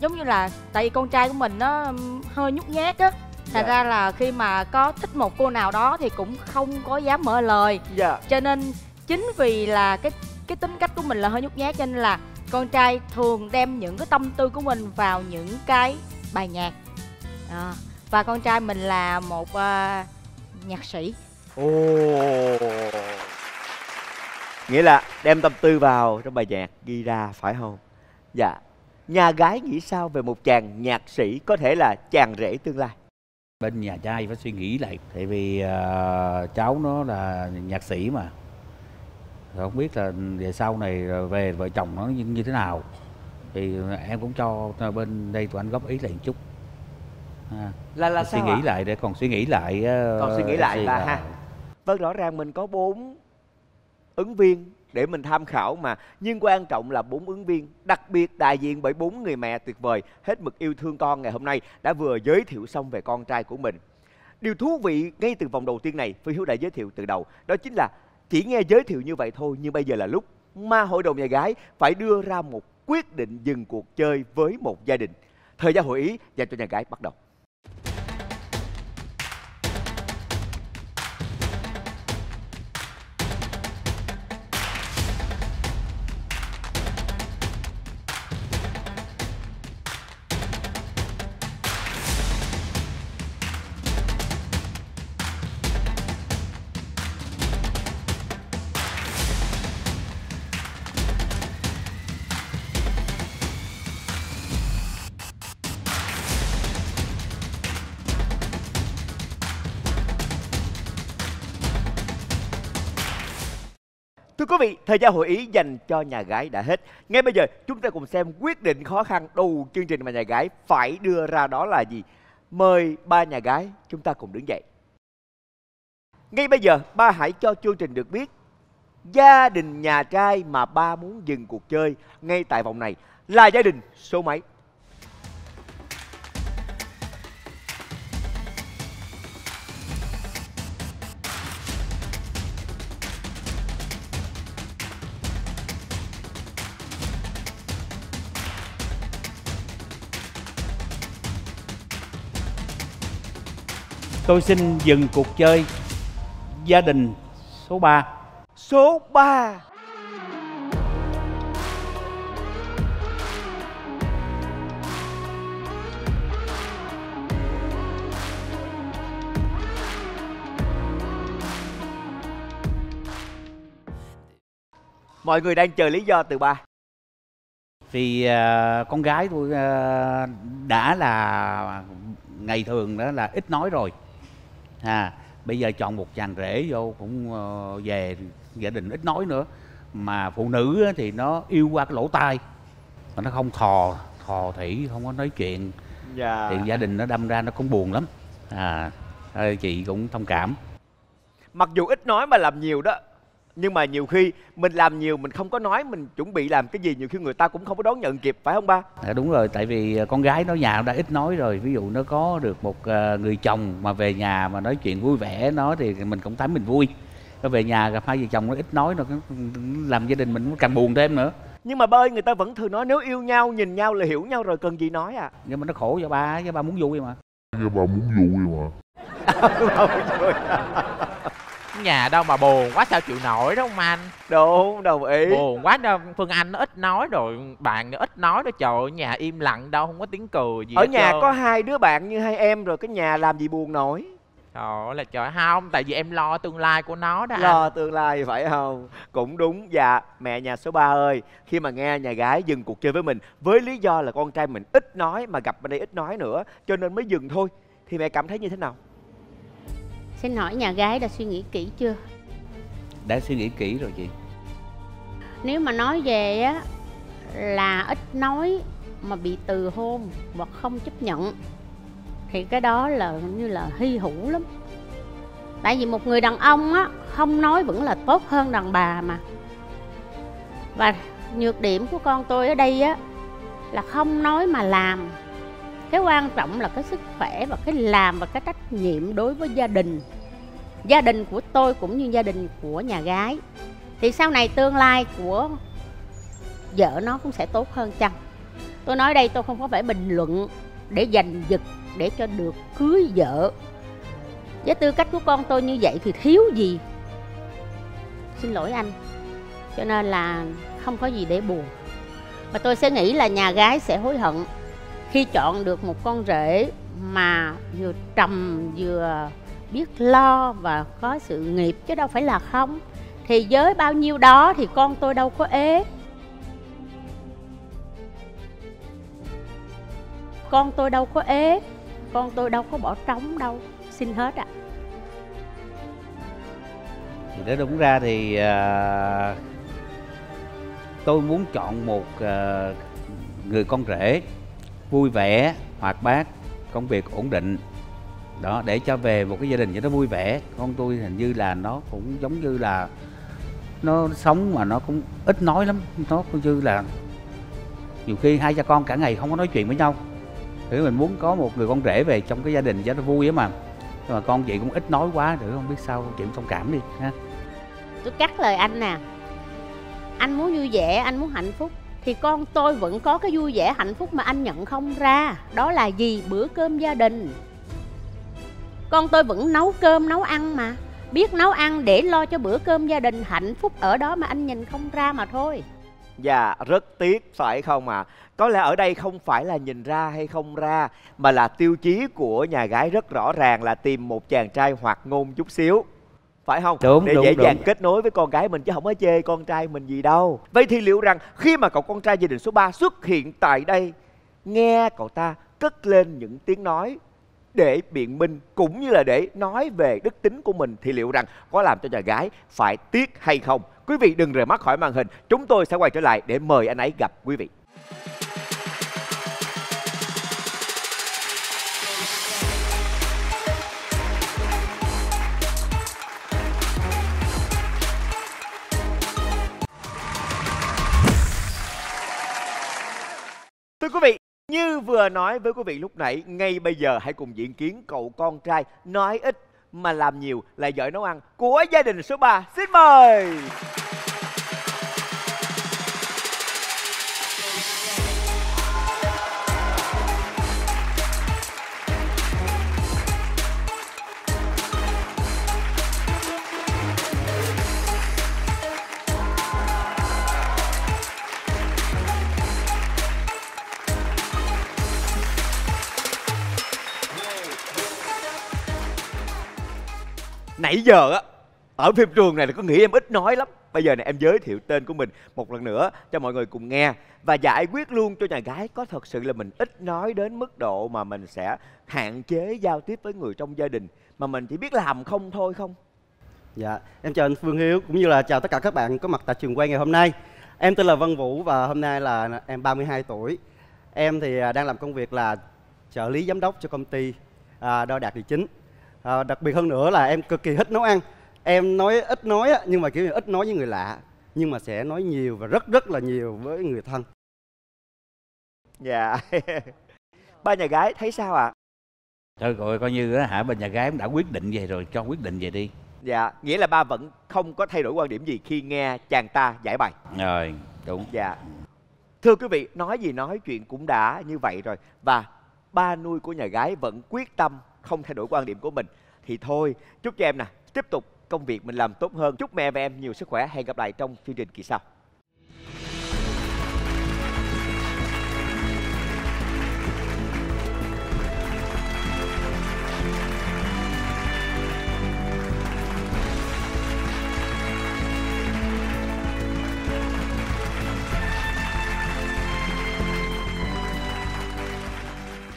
giống như là tại vì con trai của mình nó hơi nhút nhát á. Thành ra là khi mà có thích một cô nào đó thì cũng không có dám mở lời. Dạ. Cho nên chính vì là cái cái tính cách của mình là hơi nhút nhát, cho nên là con trai thường đem những cái tâm tư của mình vào những cái bài nhạc. À, và con trai mình là một uh, nhạc sĩ. Ồ. Nghĩa là đem tâm tư vào trong bài nhạc, ghi ra phải không? Dạ. Nhà gái nghĩ sao về một chàng nhạc sĩ, có thể là chàng rể tương lai? Bên nhà trai phải suy nghĩ lại, tại vì uh, cháu nó là nhạc sĩ mà. Rồi không biết là về sau này về vợ chồng nó như, như thế nào. thì em cũng cho bên đây tụi anh góp ý lại một chút. À, là là sao suy nghĩ à? lại để còn suy nghĩ lại còn suy nghĩ lại là ha. Vâng, rõ ràng mình có bốn ứng viên để mình tham khảo mà, nhưng quan trọng là bốn ứng viên đặc biệt đại diện bởi bốn người mẹ tuyệt vời hết mực yêu thương con ngày hôm nay đã vừa giới thiệu xong về con trai của mình. Điều thú vị ngay từ vòng đầu tiên này, Phương Hiếu đã giới thiệu từ đầu, đó chính là chỉ nghe giới thiệu như vậy thôi, nhưng bây giờ là lúc mà hội đồng nhà gái phải đưa ra một quyết định dừng cuộc chơi với một gia đình. Thời gian hội ý dành cho nhà gái bắt đầu. Quý vị, thời gian hội ý dành cho nhà gái đã hết. Ngay bây giờ chúng ta cùng xem quyết định khó khăn đầu chương trình mà nhà gái phải đưa ra đó là gì. Mời ba nhà gái chúng ta cùng đứng dậy. Ngay bây giờ ba hãy cho chương trình được biết gia đình nhà trai mà ba muốn dừng cuộc chơi ngay tại vòng này là gia đình số mấy. Tôi xin dừng cuộc chơi gia đình số ba. Số ba. Mọi người đang chờ lý do từ ba. Vì uh, con gái tôi uh, đã là ngày thường đó là ít nói rồi. À, bây giờ chọn một chàng rể vô cũng uh, về gia đình ít nói nữa. Mà phụ nữ á, thì nó yêu qua cái lỗ tai, mà nó không thò, thò thỉ, không có nói chuyện. Dạ. Thì gia đình nó đâm ra nó cũng buồn lắm. À, chị cũng thông cảm. Mặc dù ít nói mà làm nhiều đó, nhưng mà nhiều khi mình làm nhiều, mình không có nói, mình chuẩn bị làm cái gì, nhiều khi người ta cũng không có đón nhận kịp, phải không ba? À, đúng rồi, tại vì con gái nó nhà đã ít nói rồi. Ví dụ nó có được một người chồng mà về nhà mà nói chuyện vui vẻ nó thì mình cũng thấy mình vui. Nó về nhà gặp hai vợ chồng nó ít nói, nó làm gia đình mình càng buồn thêm nữa. Nhưng mà ba ơi, người ta vẫn thường nói nếu yêu nhau, nhìn nhau là hiểu nhau rồi, cần gì nói à. Nhưng mà nó khổ cho ba, cho ba muốn vui mà. Cho ba muốn vui mà. Nhà đâu mà buồn quá sao chịu nổi đó ông anh. Đúng, đồng ý. Buồn quá đâu, Phương Anh nó ít nói rồi, bạn nó ít nói đó, trời ơi, nhà im lặng đâu, không có tiếng cười gì. Ở nhà trơn. Có hai đứa bạn như hai em rồi, cái nhà làm gì buồn nổi. Trời ơi là trời, không, tại vì em lo tương lai của nó đó. Lo anh. Tương lai phải không? Cũng đúng. Dạ, mẹ nhà số ba ơi, khi mà nghe nhà gái dừng cuộc chơi với mình với lý do là con trai mình ít nói, mà gặp bên đây ít nói nữa cho nên mới dừng thôi, thì mẹ cảm thấy như thế nào? Xin hỏi nhà gái đã suy nghĩ kỹ chưa? Đã suy nghĩ kỹ rồi chị. Nếu mà nói về á là ít nói mà bị từ hôn hoặc không chấp nhận thì cái đó là như là hy hữu lắm. Tại vì một người đàn ông á không nói vẫn là tốt hơn đàn bà mà. Và nhược điểm của con tôi ở đây á là không nói mà làm. Cái quan trọng là cái sức khỏe và cái làm và cái trách nhiệm đối với gia đình. Gia đình của tôi cũng như gia đình của nhà gái. Thì sau này tương lai của vợ nó cũng sẽ tốt hơn chăng. Tôi nói đây tôi không có phải bình luận để giành giật, để cho được cưới vợ. Với tư cách của con tôi như vậy thì thiếu gì. Xin lỗi anh. Cho nên là không có gì để buồn. Và tôi sẽ nghĩ là nhà gái sẽ hối hận khi chọn được một con rể mà vừa trầm vừa biết lo và có sự nghiệp chứ đâu phải là không. Thì với bao nhiêu đó thì con tôi đâu có ế. Con tôi đâu có ế, con tôi đâu có bỏ trống đâu. Xin hết ạ. À. Thì đó đúng ra thì uh, tôi muốn chọn một uh, người con rể vui vẻ, hoạt bát, công việc ổn định. Đó, để cho về một cái gia đình cho nó vui vẻ. Con tôi hình như là nó cũng giống như là nó sống mà nó cũng ít nói lắm. Nó cũng như là nhiều khi hai cha con cả ngày không có nói chuyện với nhau. Thì mình muốn có một người con rể về trong cái gia đình cho nó vui ấy mà. Nhưng mà con chị cũng ít nói quá, nữa không biết sao, chị cũng thông cảm đi ha. Tôi cắt lời anh nè. Anh muốn vui vẻ, anh muốn hạnh phúc thì con tôi vẫn có cái vui vẻ hạnh phúc mà anh nhận không ra. Đó là gì? Bữa cơm gia đình. Con tôi vẫn nấu cơm, nấu ăn mà. Biết nấu ăn để lo cho bữa cơm gia đình, hạnh phúc ở đó mà anh nhìn không ra mà thôi. Dạ, rất tiếc phải không ạ? À? Có lẽ ở đây không phải là nhìn ra hay không ra, mà là tiêu chí của nhà gái rất rõ ràng là tìm một chàng trai hoạt ngôn chút xíu. Phải không? Đúng, để đúng, dễ dàng đúng. Kết nối với con gái mình chứ không có chê con trai mình gì đâu. Vậy thì liệu rằng khi mà cậu con trai gia đình số ba xuất hiện tại đây, nghe cậu ta cất lên những tiếng nói để biện minh cũng như là để nói về đức tính của mình, thì liệu rằng có làm cho nhà gái phải tiếc hay không? Quý vị đừng rời mắt khỏi màn hình, chúng tôi sẽ quay trở lại để mời anh ấy gặp quý vị. Thưa quý vị, như vừa nói với quý vị lúc nãy, ngay bây giờ hãy cùng diễn kiến cậu con trai nói ít mà làm nhiều, là giỏi nấu ăn của gia đình số ba. Xin mời! Nãy giờ á, ở phim trường này là có nghĩ em ít nói lắm. Bây giờ này em giới thiệu tên của mình một lần nữa cho mọi người cùng nghe và giải quyết luôn cho nhà gái có thật sự là mình ít nói đến mức độ mà mình sẽ hạn chế giao tiếp với người trong gia đình mà mình chỉ biết làm không thôi không? Dạ, em chào anh Phương Hiếu cũng như là chào tất cả các bạn có mặt tại trường quay ngày hôm nay. Em tên là Văn Vũ và hôm nay là em ba mươi hai tuổi. Em thì đang làm công việc là trợ lý giám đốc cho công ty đo đạc địa chính. À, đặc biệt hơn nữa là em cực kỳ thích nấu ăn. Em nói ít nói nhưng mà kiểu như ít nói với người lạ, nhưng mà sẽ nói nhiều và rất rất là nhiều với người thân. Dạ. Yeah. Ba nhà gái thấy sao ạ? À? Thôi rồi coi như đó, hả, bên nhà gái cũng đã quyết định về rồi, cho quyết định về đi. Dạ, nghĩa là ba vẫn không có thay đổi quan điểm gì khi nghe chàng ta giải bày. Rồi, đúng. Dạ. Thưa quý vị, nói gì nói chuyện cũng đã như vậy rồi và ba nuôi của nhà gái vẫn quyết tâm không thay đổi quan điểm của mình thì thôi, chúc cho em nè tiếp tục công việc mình làm tốt hơn. Chúc mẹ và em nhiều sức khỏe. Hẹn gặp lại trong chương trình kỳ sau.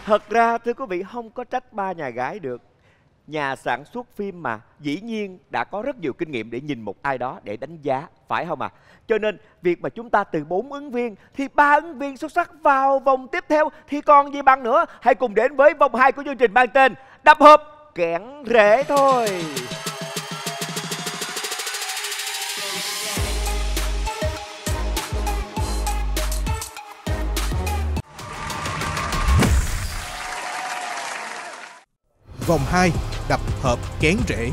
Thật ra thưa quý vị, không có trách ba nhà gái được. Nhà sản xuất phim mà, dĩ nhiên đã có rất nhiều kinh nghiệm để nhìn một ai đó để đánh giá, phải không ạ? À? Cho nên việc mà chúng ta từ bốn ứng viên thì ba ứng viên xuất sắc vào vòng tiếp theo thì còn gì bằng nữa. Hãy cùng đến với vòng hai của chương trình mang tên Đập Hộp Kén Rể thôi. Vòng hai, Đập Hộp Kén Rể.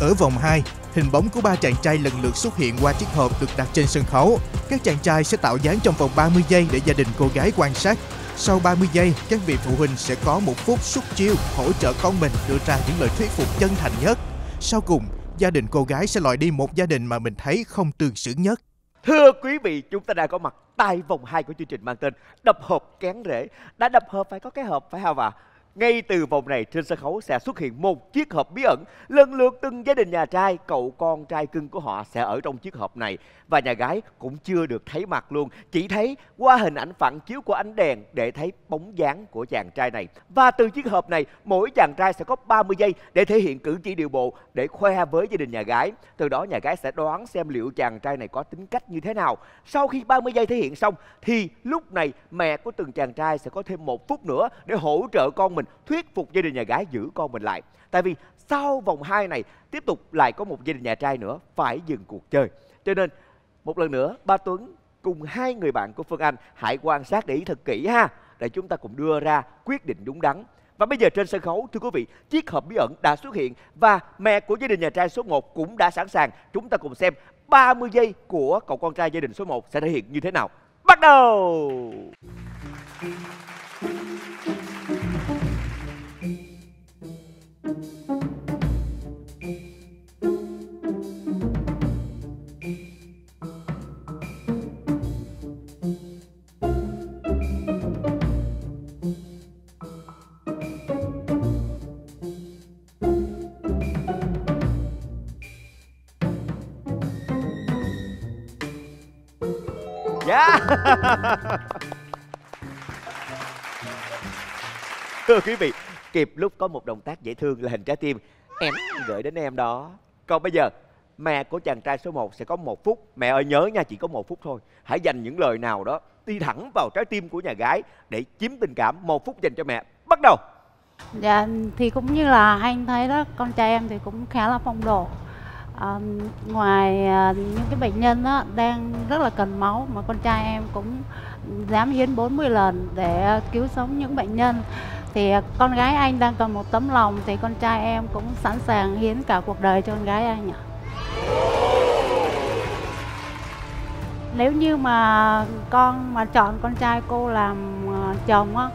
Ở vòng hai, hình bóng của ba chàng trai lần lượt xuất hiện qua chiếc hộp được đặt trên sân khấu. Các chàng trai sẽ tạo dáng trong vòng ba mươi giây để gia đình cô gái quan sát. Sau ba mươi giây, các vị phụ huynh sẽ có một phút xuất chiêu hỗ trợ con mình đưa ra những lời thuyết phục chân thành nhất. Sau cùng, gia đình cô gái sẽ loại đi một gia đình mà mình thấy không tương xứng nhất. Thưa quý vị, chúng ta đã có mặt tại vòng hai của chương trình mang tên Đập Hộp Kén Rể. Đã đập hộp phải có cái hộp phải không ạ? À? Ngay từ vòng này trên sân khấu sẽ xuất hiện một chiếc hộp bí ẩn. Lần lượt từng gia đình nhà trai, cậu con trai cưng của họ sẽ ở trong chiếc hộp này. Và nhà gái cũng chưa được thấy mặt luôn, chỉ thấy qua hình ảnh phản chiếu của ánh đèn để thấy bóng dáng của chàng trai này. Và từ chiếc hộp này, mỗi chàng trai sẽ có ba mươi giây để thể hiện cử chỉ điệu bộ, để khoe với gia đình nhà gái. Từ đó nhà gái sẽ đoán xem liệu chàng trai này có tính cách như thế nào. Sau khi ba mươi giây thể hiện xong thì lúc này mẹ của từng chàng trai sẽ có thêm một phút nữa để hỗ trợ con mình, thuyết phục gia đình nhà gái giữ con mình lại. Tại vì sau vòng hai này tiếp tục lại có một gia đình nhà trai nữa phải dừng cuộc chơi. Cho nên một lần nữa ba Tuấn cùng hai người bạn của Phương Anh hãy quan sát để ý thật kỹ ha, để chúng ta cùng đưa ra quyết định đúng đắn. Và bây giờ trên sân khấu, thưa quý vị, chiếc hộp bí ẩn đã xuất hiện và mẹ của gia đình nhà trai số một cũng đã sẵn sàng. Chúng ta cùng xem ba mươi giây của cậu con trai gia đình số một sẽ thể hiện như thế nào. Bắt đầu! Yeah. Thưa quý vị, kịp lúc có một động tác dễ thương là hình trái tim em gửi đến em đó. Còn bây giờ mẹ của chàng trai số một sẽ có một phút. Mẹ ơi nhớ nha, chỉ có một phút thôi. Hãy dành những lời nào đó đi thẳng vào trái tim của nhà gái để chiếm tình cảm. Một phút dành cho mẹ. Bắt đầu. Dạ thì cũng như là anh thấy đó, con trai em thì cũng khá là phong độ. À, ngoài à, những cái bệnh nhân đó, đang rất là cần máu mà con trai em cũng dám hiến bốn mươi lần để à, cứu sống những bệnh nhân. Thì à, con gái anh đang cần một tấm lòng thì con trai em cũng sẵn sàng hiến cả cuộc đời cho con gái anh ạ. Nếu như mà con mà chọn con trai cô làm à, chồng á,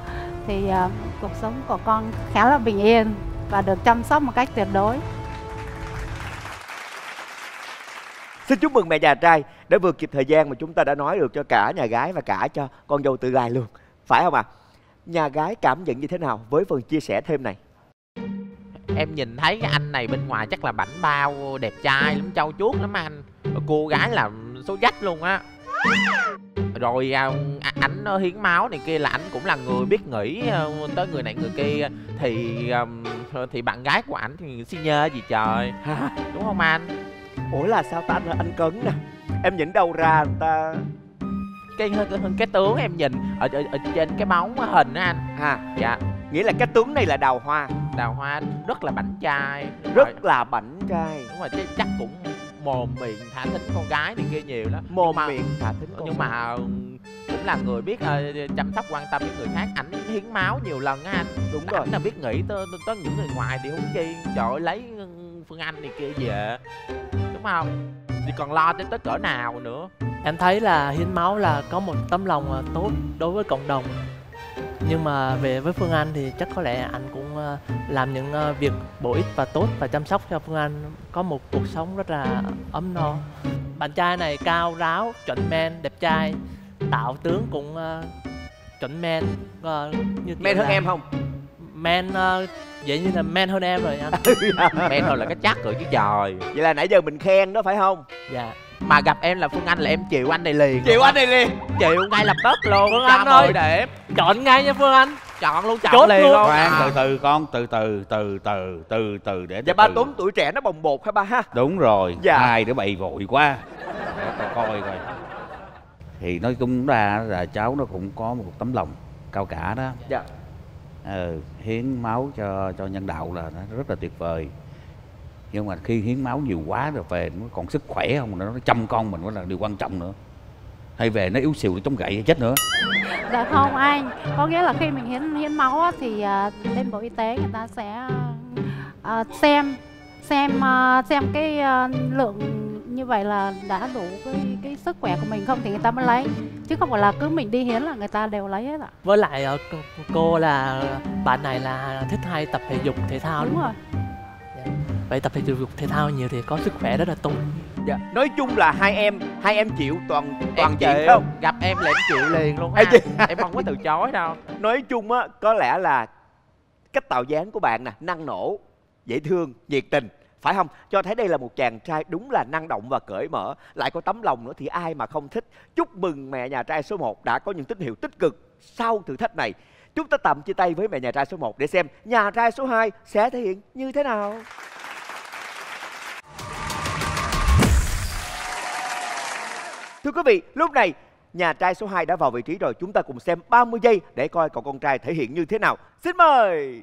thì à, cuộc sống của con khá là bình yên và được chăm sóc một cách tuyệt đối. Xin chúc mừng mẹ nhà trai đã vừa kịp thời gian mà chúng ta đã nói được cho cả nhà gái và cả cho con dâu tương lai luôn. Phải không ạ? À? Nhà gái cảm nhận như thế nào với phần chia sẻ thêm này? Em nhìn thấy cái anh này bên ngoài chắc là bảnh bao, đẹp trai lắm, trau chuốt lắm anh. Cô gái là số dách luôn á. Rồi ảnh hiến máu này kia là ảnh cũng là người biết nghĩ tới người này người kia. Thì thì bạn gái của ảnh thì si nhơ gì trời. Đúng không anh? Ủa là sao ta anh, anh cấn nè. Em nhìn đâu ra người ta cái, cái cái tướng em nhìn ở, ở, ở trên cái bóng hình đó anh ha. Dạ. Nghĩa là cái tướng này là đào hoa. Đào hoa rất là bảnh trai. Rất rồi. Là bảnh trai. Đúng rồi, chắc cũng mồm miệng thả thính con gái này kia nhiều lắm. Mồm mà, miệng thả thính con. Nhưng mà cũng là người biết uh, chăm sóc quan tâm đến người khác. Ảnh hiến máu nhiều lần á anh. Đúng rồi. Ảnh là biết nghĩ tới, tới những người ngoài thì không chi. Trời ơi, lấy Phương Anh này kia về đúng không? Thì còn lo tới tới cỡ nào nữa. Em thấy là hiến máu là có một tấm lòng tốt đối với cộng đồng. Nhưng mà về với Phương Anh thì chắc có lẽ anh cũng làm những việc bổ ích và tốt và chăm sóc cho Phương Anh có một cuộc sống rất là ấm no. Bạn trai này cao ráo, chuẩn men, đẹp trai, tạo tướng cũng chuẩn men. Như men hơn là... em không? Men vậy như là men hơn em rồi anh. Men hơn là cái chắc rồi chứ trời. Vậy là nãy giờ mình khen đó phải không? Dạ. Mà gặp em là Phương Anh là em chịu anh này liền. Chịu anh này liền. Chịu ngay lập tức luôn. Phương Anh ơi, để chọn ngay nha Phương Anh. Chọn luôn, chọn liền luôn. Khoan, từ từ con, từ từ từ từ từ từ để. Dạ ba Tuấn tuổi trẻ nó bồng bột hả ba ha? Đúng rồi. Hai đứa bậy vội quá. Coi coi. Thì nói chung ra là cháu nó cũng có một tấm lòng cao cả đó. Dạ. Ừ, hiến máu cho cho nhân đạo là nó rất là tuyệt vời. Nhưng mà khi hiến máu nhiều quá rồi về nó còn sức khỏe không, nó chăm con mình mới là điều quan trọng nữa. Hay về nó yếu xìu nó chống gậy chết nữa. Dạ không anh, có nghĩa là khi mình hiến hiến máu á, thì uh, bên Bộ Y tế người ta sẽ uh, xem xem uh, xem cái uh, lượng như vậy là đã đủ cái cái sức khỏe của mình không thì người ta mới lấy. Chứ không phải là cứ mình đi hiến là người ta đều lấy hết ạ. Với lại cô là bạn này là thích hay tập thể dục thể thao. Đúng, đúng rồi. Vậy tập thể dục thể thao nhiều thì có sức khỏe rất là tốt. Dạ. Nói chung là hai em hai em chịu toàn toàn chịu không? Gặp em là em chịu liền luôn ha. Em không có từ chối đâu. Nói chung á có lẽ là cách tạo dáng của bạn nè, năng nổ, dễ thương, nhiệt tình, phải không? Cho thấy đây là một chàng trai đúng là năng động và cởi mở, lại có tấm lòng nữa thì ai mà không thích. Chúc mừng mẹ nhà trai số một đã có những tín hiệu tích cực sau thử thách này. Chúng ta tạm chia tay với mẹ nhà trai số một để xem nhà trai số hai sẽ thể hiện như thế nào. Thưa quý vị, lúc này nhà trai số hai đã vào vị trí rồi. Chúng ta cùng xem ba mươi giây để coi cậu con trai thể hiện như thế nào. Xin mời.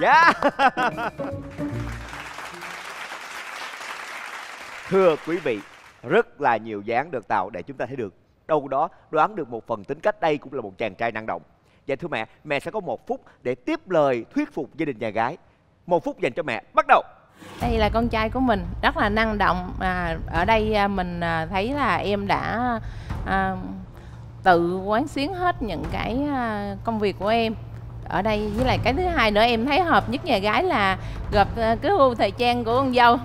Dạ. Thưa quý vị, rất là nhiều dáng được tạo để chúng ta thấy được đâu đó đoán được một phần tính cách đây cũng là một chàng trai năng động. Dạ thưa mẹ, mẹ sẽ có một phút để tiếp lời thuyết phục gia đình nhà gái. Một phút dành cho mẹ, bắt đầu. Đây là con trai của mình, rất là năng động. À, ở đây mình thấy là em đã à, tự quán xuyến hết những cái công việc của em. Ở đây với lại cái thứ hai nữa em thấy hợp nhất nhà gái là gặp cái gu thời trang của con dâu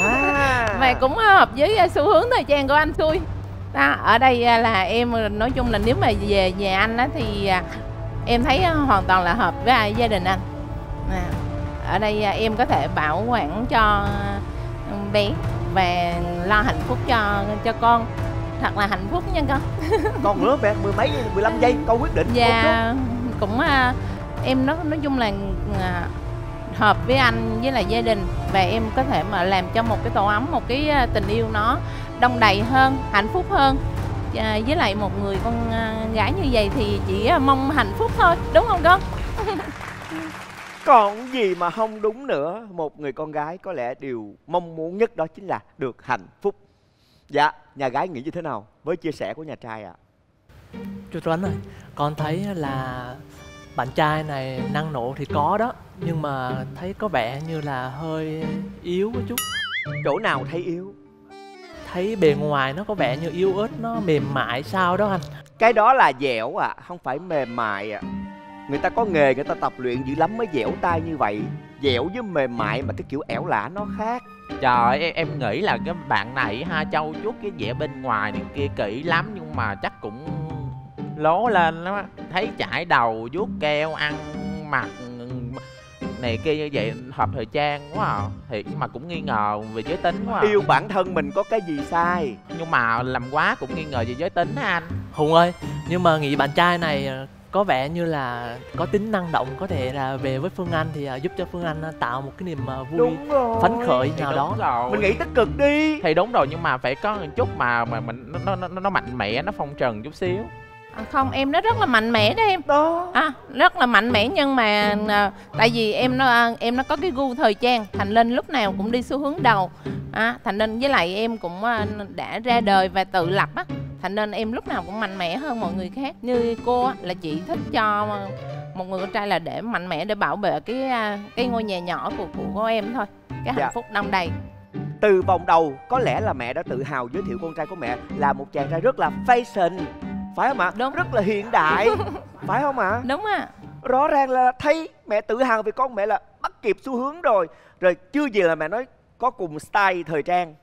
à. Mà cũng hợp với xu hướng thời trang của anh xui đó. Ở đây là em nói chung là nếu mà về nhà anh á thì em thấy hoàn toàn là hợp với gia đình anh à. Ở đây em có thể bảo quản cho bé và lo hạnh phúc cho cho con. Thật là hạnh phúc nha con. Còn nữa bé, mười mấy mười lăm giây con quyết định. Dạ cũng em nói, nói chung là à, hợp với anh với là gia đình. Và em có thể mà làm cho một cái tổ ấm, một cái tình yêu nó đông đầy hơn, hạnh phúc hơn à, với lại một người con à, gái như vậy thì chỉ mong hạnh phúc thôi, đúng không con? Còn gì mà không đúng nữa. Một người con gái có lẽ điều mong muốn nhất đó chính là được hạnh phúc. Dạ, nhà gái nghĩ như thế nào với chia sẻ của nhà trai ạ? À? Chú Tuấn ơi, con thấy là bạn trai này năng nổ thì có đó, nhưng mà thấy có vẻ như là hơi yếu một chút. Chỗ nào thấy yếu? Thấy bề ngoài nó có vẻ như yếu ớt, nó mềm mại sao đó anh. Cái đó là dẻo ạ, à, không phải mềm mại ạ. À. Người ta có nghề, người ta tập luyện dữ lắm mới dẻo tay như vậy. Dẻo với mềm mại mà cái kiểu ẻo lả nó khác. Trời ơi, em nghĩ là cái bạn này ha, trau chuốt cái vẻ bên ngoài này kia kỹ lắm, nhưng mà chắc cũng lố lên lắm á. Thấy chải đầu, vuốt keo, ăn mặc này kia như vậy, hợp thời trang quá à. Thì mà cũng nghi ngờ về giới tính quá à. Yêu bản thân mình có cái gì sai, nhưng mà làm quá cũng nghi ngờ về giới tính á anh Hùng ơi. Nhưng mà nghĩ bạn trai này có vẻ như là có tính năng động, có thể là về với Phương Anh thì giúp cho Phương Anh tạo một cái niềm vui phấn khởi nào đó rồi. Mình nghĩ tích cực đi. Thì đúng rồi, nhưng mà phải có một chút mà mà mình nó nó nó mạnh mẽ, nó phong trần chút xíu. À, không, em nó rất là mạnh mẽ đó em. Đó. À, rất là mạnh mẽ, nhưng mà à, tại vì em nó em nó có cái gu thời trang, thành lên lúc nào cũng đi xu hướng đầu. À, thành nên với lại em cũng à, đã ra đời và tự lập á. Thành nên em lúc nào cũng mạnh mẽ hơn mọi người khác. Như cô á, là chị thích cho một người con trai là để mạnh mẽ, để bảo vệ cái cái ngôi nhà nhỏ của của cô em thôi. Cái hạnh dạ. phúc đông đầy. Từ vòng đầu có lẽ là mẹ đã tự hào giới thiệu con trai của mẹ là một chàng trai rất là fashion, phải không ạ? Đúng. Rất là hiện đại. Phải không ạ? Đúng ạ. Rõ ràng là thấy mẹ tự hào vì con mẹ là bắt kịp xu hướng rồi. Rồi chưa gì là mẹ nói có cùng style thời trang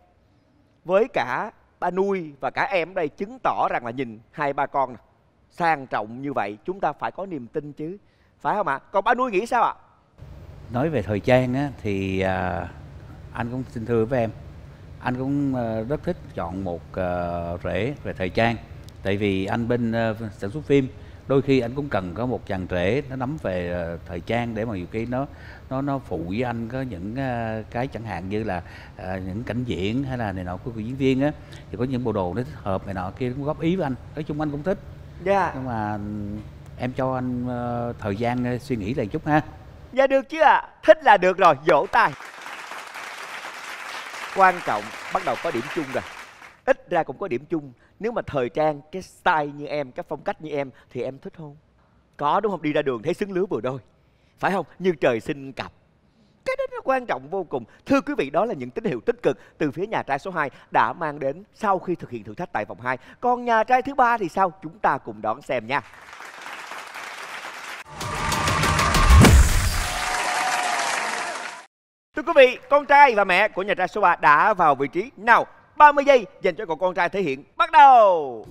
với cả ba nuôi và cả em ở đây, chứng tỏ rằng là nhìn hai ba con này, sang trọng như vậy chúng ta phải có niềm tin chứ, phải không ạ? Còn ba nuôi nghĩ sao ạ? Nói về thời trang á, thì à, anh cũng xin thưa với em, anh cũng à, rất thích chọn một à, rể về thời trang. Tại vì anh bên à, sản xuất phim, đôi khi anh cũng cần có một chàng rể nó nắm về à, thời trang để mà nhiều khi nó nó nó phụ với anh có những à, cái chẳng hạn như là à, những cảnh diễn hay là này nọ của, của diễn viên á, thì có những bộ đồ nó thích hợp này nọ kia, cũng góp ý với anh. Nói chung anh cũng thích. Dạ. Nhưng mà em cho anh à, thời gian suy nghĩ lại chút ha. Dạ được chứ ạ. À. Thích là được rồi, vỗ tay. Quan trọng bắt đầu có điểm chung rồi. Ít ra cũng có điểm chung. Nếu mà thời trang, cái style như em, cái phong cách như em thì em thích không? Có đúng không? Đi ra đường thấy xứng lứa vừa đôi, phải không? Như trời sinh cặp. Cái đó nó quan trọng vô cùng. Thưa quý vị, đó là những tín hiệu tích cực từ phía nhà trai số hai đã mang đến sau khi thực hiện thử thách tại vòng hai. Còn nhà trai thứ ba thì sao? Chúng ta cùng đón xem nha. quý vị, con trai và mẹ của nhà trai số ba đã vào vị trí nào? ba mươi giây dành cho cậu con trai thể hiện bắt đầu.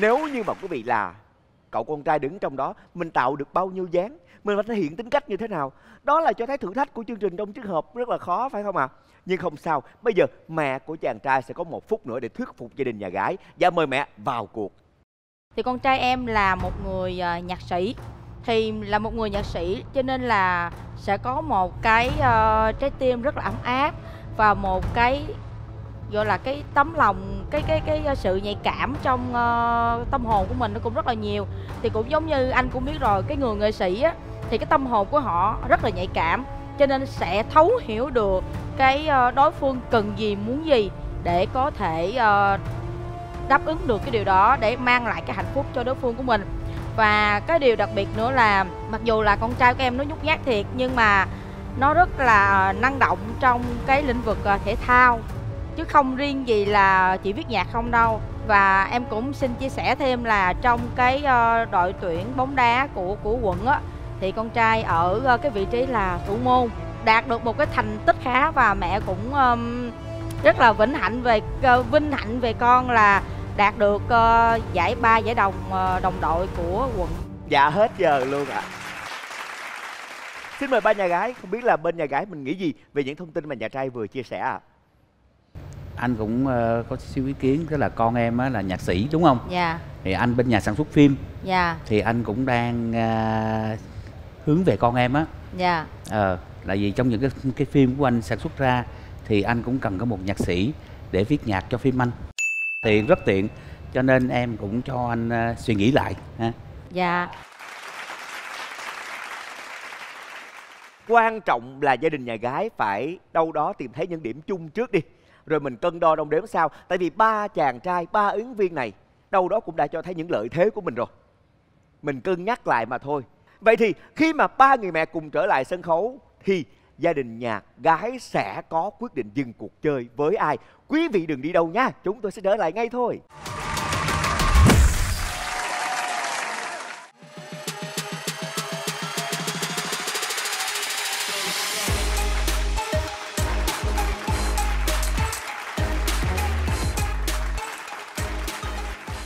Nếu như mà quý vị là cậu con trai đứng trong đó, mình tạo được bao nhiêu dáng, mình phải thể hiện tính cách như thế nào, đó là cho thấy thử thách của chương trình trong chiếc hộp rất là khó, phải không ạ? À? Nhưng không sao, bây giờ mẹ của chàng trai sẽ có một phút nữa để thuyết phục gia đình nhà gái. Và mời mẹ vào cuộc. Thì con trai em là một người nhạc sĩ, thì là một người nhạc sĩ cho nên là sẽ có một cái uh, trái tim rất là ấm áp và một cái gọi là cái tấm lòng, cái cái cái sự nhạy cảm trong uh, tâm hồn của mình nó cũng rất là nhiều. Thì cũng giống như anh cũng biết rồi, cái người nghệ sĩ á, thì cái tâm hồn của họ rất là nhạy cảm, cho nên sẽ thấu hiểu được cái uh, đối phương cần gì, muốn gì để có thể uh, đáp ứng được cái điều đó, để mang lại cái hạnh phúc cho đối phương của mình. Và cái điều đặc biệt nữa là mặc dù là con trai của em nó nhút nhát thiệt, nhưng mà nó rất là năng động trong cái lĩnh vực uh, thể thao, chứ không riêng gì là chỉ viết nhạc không đâu. Và em cũng xin chia sẻ thêm là trong cái đội tuyển bóng đá của của quận á, thì con trai ở cái vị trí là thủ môn, đạt được một cái thành tích khá. Và mẹ cũng um, rất là vinh hạnh về uh, vinh hạnh về con là đạt được uh, giải ba giải đồng uh, đồng đội của quận. Dạ hết giờ luôn ạ. À. Xin mời ba nhà gái, không biết là bên nhà gái mình nghĩ gì về những thông tin mà nhà trai vừa chia sẻ ạ? À? Anh cũng uh, có xíu ý kiến, tức là con em á, là nhạc sĩ đúng không? Dạ yeah. Thì anh bên nhà sản xuất phim. Dạ yeah. Thì anh cũng đang uh, hướng về con em á. Dạ yeah. Ờ, là vì trong những cái, cái phim của anh sản xuất ra thì anh cũng cần có một nhạc sĩ để viết nhạc cho phim anh. Thì rất tiện, cho nên em cũng cho anh uh, suy nghĩ lại ha. Dạ yeah. Quan trọng là gia đình nhà gái phải đâu đó tìm thấy những điểm chung trước đi, rồi mình cân đo đong đếm sao. Tại vì ba chàng trai, ba ứng viên này đâu đó cũng đã cho thấy những lợi thế của mình rồi, mình cân nhắc lại mà thôi. Vậy thì khi mà ba người mẹ cùng trở lại sân khấu thì gia đình nhà gái sẽ có quyết định dừng cuộc chơi với ai. Quý vị đừng đi đâu nha, chúng tôi sẽ trở lại ngay thôi.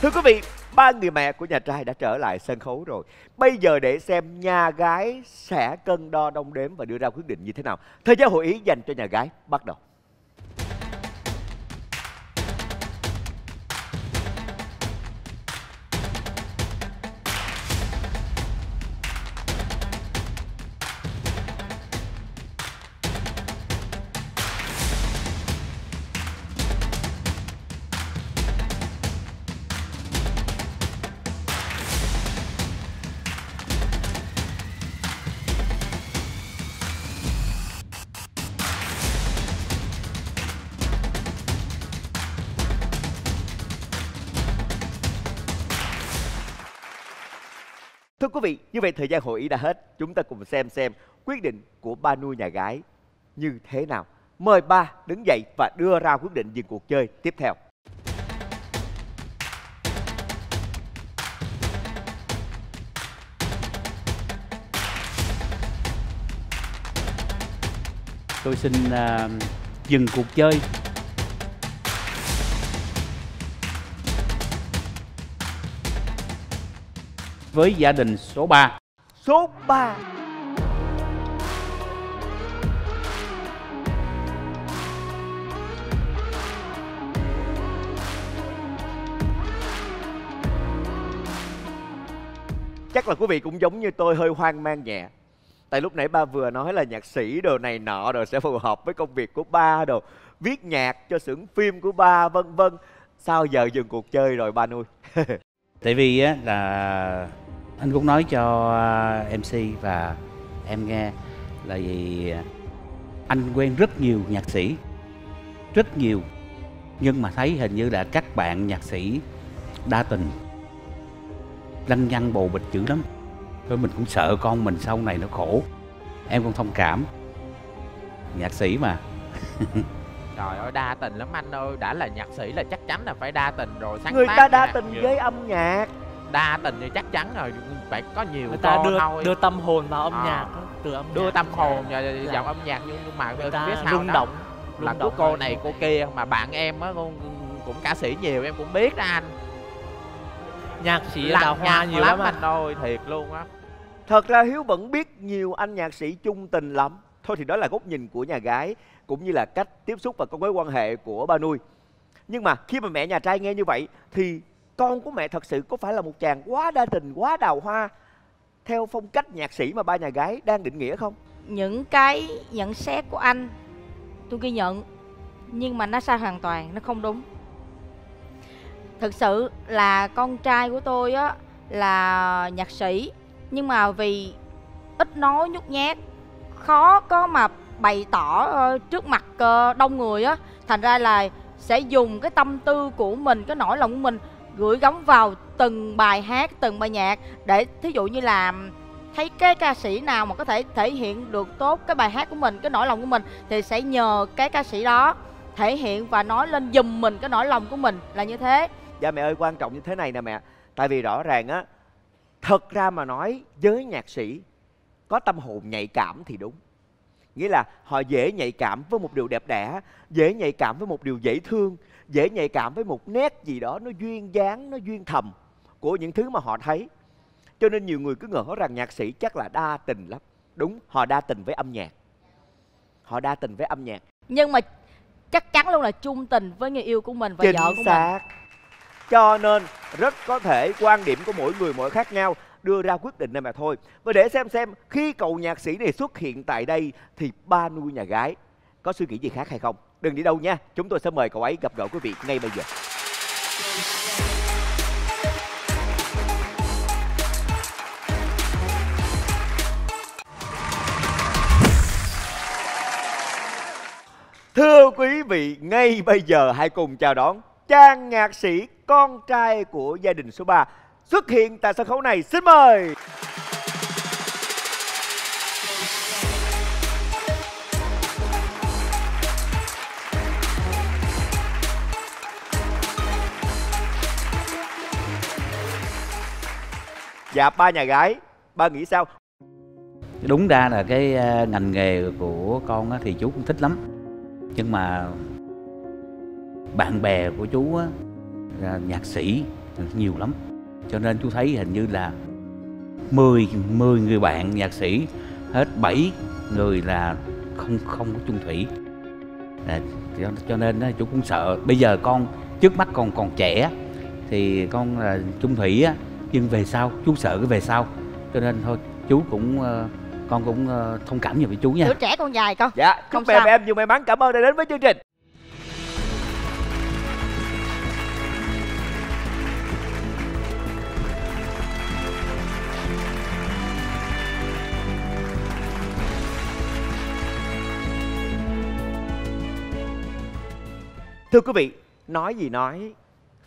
Thưa quý vị, ba người mẹ của nhà trai đã trở lại sân khấu rồi. Bây giờ để xem nhà gái sẽ cân đo đong đếm và đưa ra quyết định như thế nào. Thời gian hội ý dành cho nhà gái bắt đầu. Thưa quý vị, như vậy thời gian hội ý đã hết. Chúng ta cùng xem xem quyết định của ba nuôi nhà gái như thế nào. Mời ba đứng dậy và đưa ra quyết định dừng cuộc chơi tiếp theo. Tôi xin uh, dừng cuộc chơi. Với gia đình số ba. Số ba. Chắc là quý vị cũng giống như tôi, hơi hoang mang nhẹ. Tại lúc nãy ba vừa nói là nhạc sĩ đồ này nọ rồi sẽ phù hợp với công việc của ba đồ, viết nhạc cho xưởng phim của ba vân vân. Sao giờ dừng cuộc chơi rồi ba nuôi? Tại vì á, là anh cũng nói cho em xê và em nghe là vì anh quen rất nhiều nhạc sĩ, rất nhiều, nhưng mà thấy hình như là các bạn nhạc sĩ đa tình, lăng nhăng bồ bịch dữ lắm. Thôi mình cũng sợ con mình sau này nó khổ, em cũng thông cảm, nhạc sĩ mà. Trời ơi, đa tình lắm anh ơi, đã là nhạc sĩ là chắc chắn là phải đa tình rồi, sáng người tác ta đa nè. Tình với âm nhạc, đa tình thì chắc chắn rồi, phải có nhiều người ta đưa thôi. Đưa tâm hồn vào âm à, nhạc từ âm đưa nhạc, tâm hồn vào, vào âm nhạc, nhưng mà người ta biết sao rung động là của cô này cô kia. Mà bạn em á cũng, cũng ca sĩ nhiều, em cũng biết đó anh, nhạc sĩ đào hoa nhiều lắm anh ơi, thiệt luôn á. Thật ra Hiếu vẫn biết nhiều anh nhạc sĩ chung tình lắm. Thôi thì đó là góc nhìn của nhà gái, cũng như là cách tiếp xúc và các mối quan hệ của ba nuôi. Nhưng mà khi mà mẹ nhà trai nghe như vậy thì con của mẹ thật sự có phải là một chàng quá đa tình, quá đào hoa theo phong cách nhạc sĩ mà ba nhà gái đang định nghĩa không? Những cái nhận xét của anh tôi ghi nhận, nhưng mà nó sai hoàn toàn, nó không đúng. Thực sự là con trai của tôi á là nhạc sĩ, nhưng mà vì ít nói nhút nhát, khó có mà bày tỏ trước mặt đông người á, thành ra là sẽ dùng cái tâm tư của mình, cái nỗi lòng của mình gửi gắm vào từng bài hát, từng bài nhạc. Để thí dụ như là thấy cái ca sĩ nào mà có thể thể hiện được tốt cái bài hát của mình, cái nỗi lòng của mình, thì sẽ nhờ cái ca sĩ đó thể hiện và nói lên giùm mình cái nỗi lòng của mình, là như thế. Dạ mẹ ơi, quan trọng như thế này nè mẹ. Tại vì rõ ràng á, thật ra mà nói với nhạc sĩ có tâm hồn nhạy cảm thì đúng, nghĩa là họ dễ nhạy cảm với một điều đẹp đẽ, dễ nhạy cảm với một điều dễ thương, dễ nhạy cảm với một nét gì đó nó duyên dáng, nó duyên thầm của những thứ mà họ thấy. Cho nên nhiều người cứ ngỡ rằng nhạc sĩ chắc là đa tình lắm. Đúng, họ đa tình với âm nhạc, họ đa tình với âm nhạc, nhưng mà chắc chắn luôn là chung tình với người yêu của mình và chính vợ của xác. Mình cho nên rất có thể quan điểm của mỗi người mỗi khác nhau, đưa ra quyết định này mà thôi. Và để xem xem khi cậu nhạc sĩ này xuất hiện tại đây thì ba nuôi nhà gái có suy nghĩ gì khác hay không. Đừng đi đâu nha, chúng tôi sẽ mời cậu ấy gặp gỡ quý vị ngay bây giờ. Thưa quý vị, ngay bây giờ hãy cùng chào đón chàng nhạc sĩ con trai của gia đình số ba xuất hiện tại sân khấu này. Xin mời. Dạ ba nhà gái, ba nghĩ sao? Đúng ra là cái ngành nghề của con thì chú cũng thích lắm, nhưng mà bạn bè của chú là nhạc sĩ nhiều lắm, cho nên chú thấy hình như là mười, mười người bạn nhạc sĩ, hết bảy người là không không có chung thủy. À, cho nên chú cũng sợ. Bây giờ con trước mắt còn còn trẻ thì con là chung thủy á, nhưng về sau chú sợ cái về sau, cho nên thôi chú cũng con cũng thông cảm nhiều với chú nha. Tuổi trẻ con dài con. Dạ, chúc mẹ em nhiều may mắn. Cảm ơn đã đến với chương trình. Thưa quý vị, nói gì nói,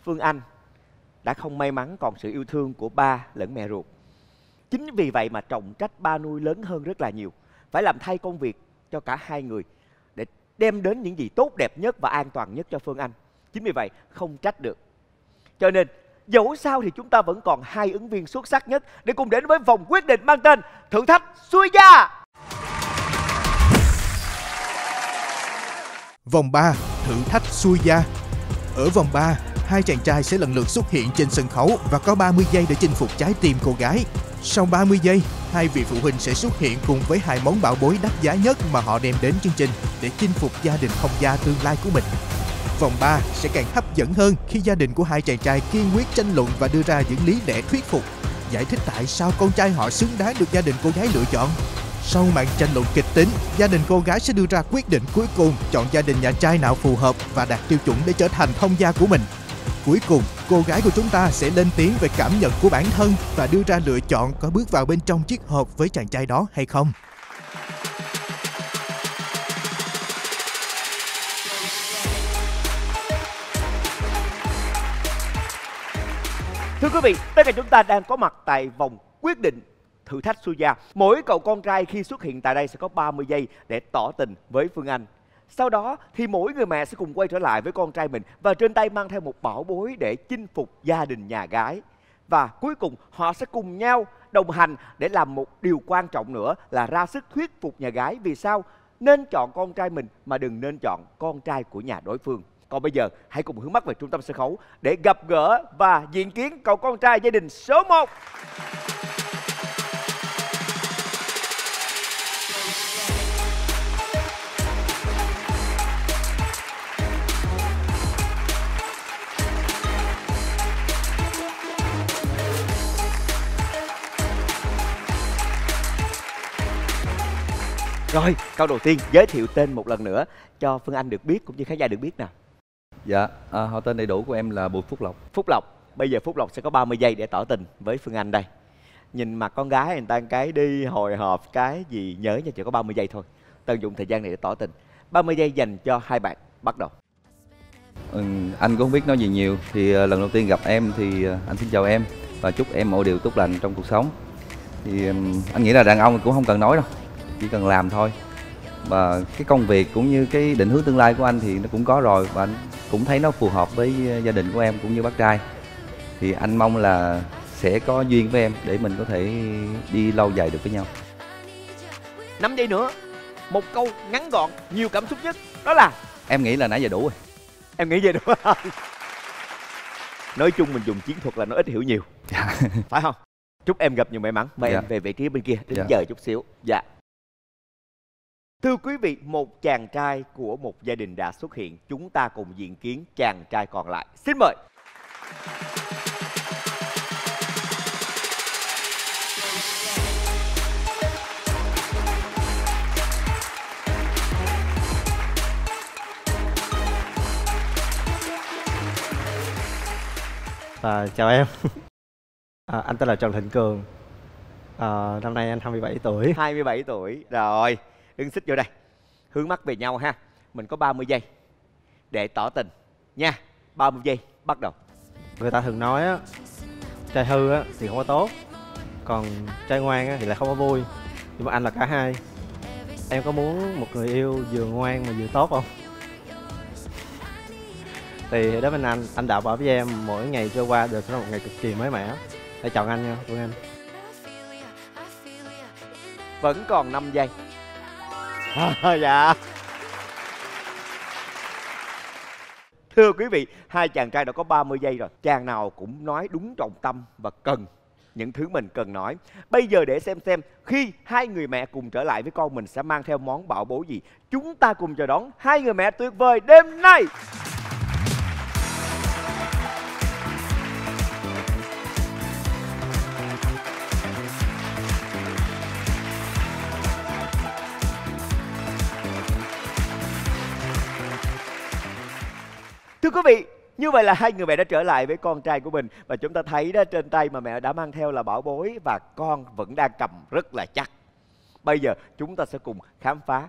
Phương Anh đã không may mắn còn sự yêu thương của ba lẫn mẹ ruột. Chính vì vậy mà trọng trách ba nuôi lớn hơn rất là nhiều, phải làm thay công việc cho cả hai người để đem đến những gì tốt đẹp nhất và an toàn nhất cho Phương Anh. Chính vì vậy không trách được. Cho nên dẫu sao thì chúng ta vẫn còn hai ứng viên xuất sắc nhất để cùng đến với vòng quyết định mang tên Thử Thách Xuôi Da. Vòng ba, Thử Thách Xuôi Da. Ở vòng ba, hai chàng trai sẽ lần lượt xuất hiện trên sân khấu và có ba mươi giây để chinh phục trái tim cô gái. Sau ba mươi giây, hai vị phụ huynh sẽ xuất hiện cùng với hai món bảo bối đắt giá nhất mà họ đem đến chương trình để chinh phục gia đình không gia tương lai của mình. Vòng ba sẽ càng hấp dẫn hơn khi gia đình của hai chàng trai kiên quyết tranh luận và đưa ra những lý lẽ thuyết phục, giải thích tại sao con trai họ xứng đáng được gia đình cô gái lựa chọn. Sau màn tranh luận kịch tính, gia đình cô gái sẽ đưa ra quyết định cuối cùng chọn gia đình nhà trai nào phù hợp và đạt tiêu chuẩn để trở thành thông gia của mình. Cuối cùng, cô gái của chúng ta sẽ lên tiếng về cảm nhận của bản thân và đưa ra lựa chọn có bước vào bên trong chiếc hộp với chàng trai đó hay không. Thưa quý vị, tất cả chúng ta đang có mặt tại vòng quyết định thử thách Suya. Mỗi cậu con trai khi xuất hiện tại đây sẽ có ba mươi giây để tỏ tình với Phương Anh. Sau đó thì mỗi người mẹ sẽ cùng quay trở lại với con trai mình và trên tay mang theo một bảo bối để chinh phục gia đình nhà gái. Và cuối cùng họ sẽ cùng nhau đồng hành để làm một điều quan trọng nữa là ra sức thuyết phục nhà gái vì sao nên chọn con trai mình mà đừng nên chọn con trai của nhà đối phương. Còn bây giờ hãy cùng hướng mắt về trung tâm sân khấu để gặp gỡ và diện kiến cậu con trai gia đình số một. Rồi, câu đầu tiên giới thiệu tên một lần nữa cho Phương Anh được biết cũng như khán giả được biết nè. Dạ, à, họ tên đầy đủ của em là Bùi Phúc Lộc. Phúc Lộc, bây giờ Phúc Lộc sẽ có ba mươi giây để tỏ tình với Phương Anh đây. Nhìn mặt con gái người ta cái đi hồi hộp cái gì nhớ nha, chỉ có ba mươi giây thôi. Tận dụng thời gian này để tỏ tình. ba mươi giây dành cho hai bạn, bắt đầu. Ừ, anh cũng không biết nói gì nhiều, thì lần đầu tiên gặp em thì anh xin chào em và chúc em mọi điều tốt lành trong cuộc sống. Thì anh nghĩ là đàn ông cũng không cần nói đâu, chỉ cần làm thôi. Và cái công việc cũng như cái định hướng tương lai của anh thì nó cũng có rồi và anh cũng thấy nó phù hợp với gia đình của em cũng như bác trai. Thì anh mong là sẽ có duyên với em để mình có thể đi lâu dài được với nhau. năm giây nữa, một câu ngắn gọn, nhiều cảm xúc nhất đó là em nghĩ là nãy giờ đủ rồi. Em nghĩ vậy đúng không? Nói chung mình dùng chiến thuật là nó ít hiểu nhiều. Dạ. Phải không? Chúc em gặp nhiều may mắn. Mời dạ. Em về vị trí bên kia đến dạ. Giờ chút xíu. Dạ. Thưa quý vị, một chàng trai của một gia đình đã xuất hiện. Chúng ta cùng diện kiến chàng trai còn lại. Xin mời. À, chào em. À, anh tên là Trần Thịnh Cường. À, năm nay anh hai mươi bảy tuổi. hai mươi bảy tuổi, rồi. Đứng xích vô đây, hướng mắt về nhau ha. Mình có ba mươi giây để tỏ tình nha. ba mươi giây, bắt đầu. Người ta thường nói á, trai hư á thì không có tốt, còn trai ngoan á thì lại không có vui. Nhưng mà anh là cả hai. Em có muốn một người yêu vừa ngoan mà vừa tốt không? Thì đó bên anh, anh đã bảo với em mỗi ngày trôi qua được một ngày cực kỳ mới mẻ. Hãy chọn anh nha, Phương Anh. Vẫn còn năm giây. À, dạ. Thưa quý vị, hai chàng trai đã có ba mươi giây rồi. Chàng nào cũng nói đúng trọng tâm và cần những thứ mình cần nói. Bây giờ để xem xem khi hai người mẹ cùng trở lại với con mình sẽ mang theo món bảo bối gì. Chúng ta cùng chờ đón hai người mẹ tuyệt vời đêm nay. Thưa quý vị, như vậy là hai người mẹ đã trở lại với con trai của mình. Và chúng ta thấy đó, trên tay mà mẹ đã mang theo là bảo bối và con vẫn đang cầm rất là chắc. Bây giờ chúng ta sẽ cùng khám phá.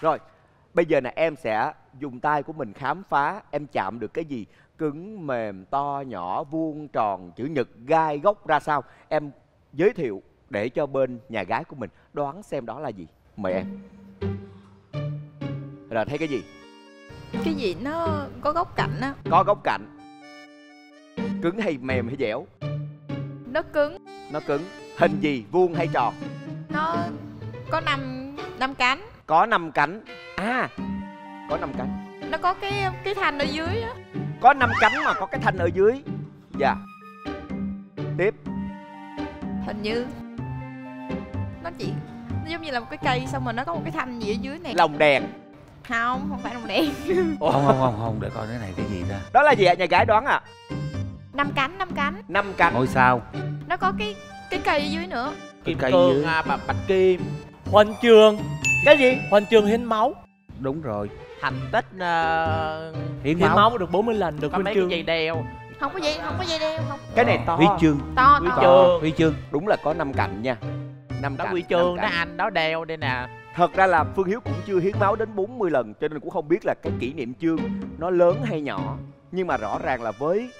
Rồi, bây giờ là em sẽ dùng tay của mình khám phá. Em chạm được cái gì? Cứng, mềm, to, nhỏ, vuông, tròn, chữ nhật, gai, góc ra sao? Em giới thiệu để cho bên nhà gái của mình đoán xem đó là gì. Mời em. Rồi, thấy cái gì? Cái gì nó có góc cạnh á. Có góc cạnh. Cứng hay mềm hay dẻo? Nó cứng. Nó cứng. Hình gì? Vuông hay tròn? Nó có năm năm cánh. Có năm cánh. À, có năm cánh. Nó có cái cái thanh ở dưới á. Có năm cánh mà có cái thanh ở dưới. Dạ. Tiếp. Hình như nó chỉ nó giống như là một cái cây xong rồi nó có một cái thanh gì ở dưới này. Lồng đèn. Không, không phải đồng đen. Ồ, không, không, không, để coi cái này cái gì ta. Đó là gì ạ? Nhà gái đoán ạ. À? Năm cánh, năm cánh. Năm cánh. Ngôi sao. Nó có cái cái cây ở dưới nữa. Kim cương, à, bạch, bạch kim. Huân chương. Cái gì? Huân chương hiến máu. Đúng rồi. Thành tích uh... hiến, hiến máu. máu được bốn mươi lần, được huân chương. Có mấy cái dây đeo. Không có dây, không có dây đeo không. Cái này to. Huy chương. To, huy chương. Huy chương. Đúng là có năm cạnh nha. Năm cạnh. Đó huy chương, đó anh, đó đeo đây nè. Thật ra là Phương Hiếu cũng chưa hiến máu đến bốn mươi lần, cho nên cũng không biết là cái kỷ niệm chương nó lớn hay nhỏ. Nhưng mà rõ ràng là với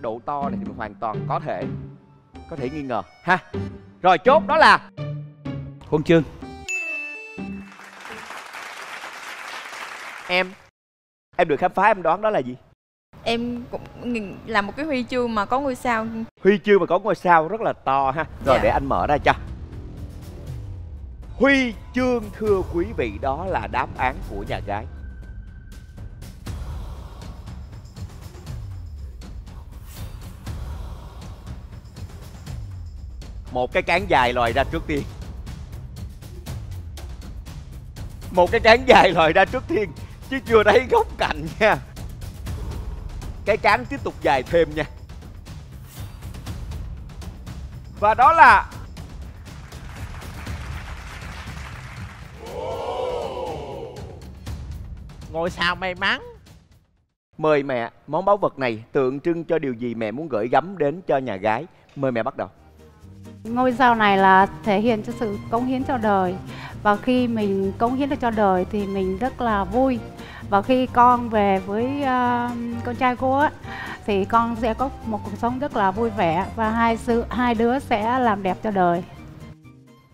độ to này thì mình hoàn toàn có thể Có thể nghi ngờ ha. Rồi chốt đó là huân chương. Em Em được khám phá, em đoán đó là gì? Em cũng là một cái huy chương mà có ngôi sao. Huy chương mà có ngôi sao rất là to ha. Rồi dạ. để anh mở ra cho. Huy chương thưa quý vị, đó là đáp án của nhà gái. Một cái cán dài lòi ra trước tiên. Một cái cán dài lòi ra trước tiên chứ chưa thấy góc cạnh nha. Cái cán tiếp tục dài thêm nha. Và đó là ngôi sao may mắn. Mời mẹ, món báu vật này tượng trưng cho điều gì mẹ muốn gửi gắm đến cho nhà gái? Mời mẹ bắt đầu. Ngôi sao này là thể hiện cho sự cống hiến cho đời. Và khi mình cống hiến được cho đời thì mình rất là vui. Và khi con về với uh, con trai cô á, thì con sẽ có một cuộc sống rất là vui vẻ. Và hai, sự, hai đứa sẽ làm đẹp cho đời.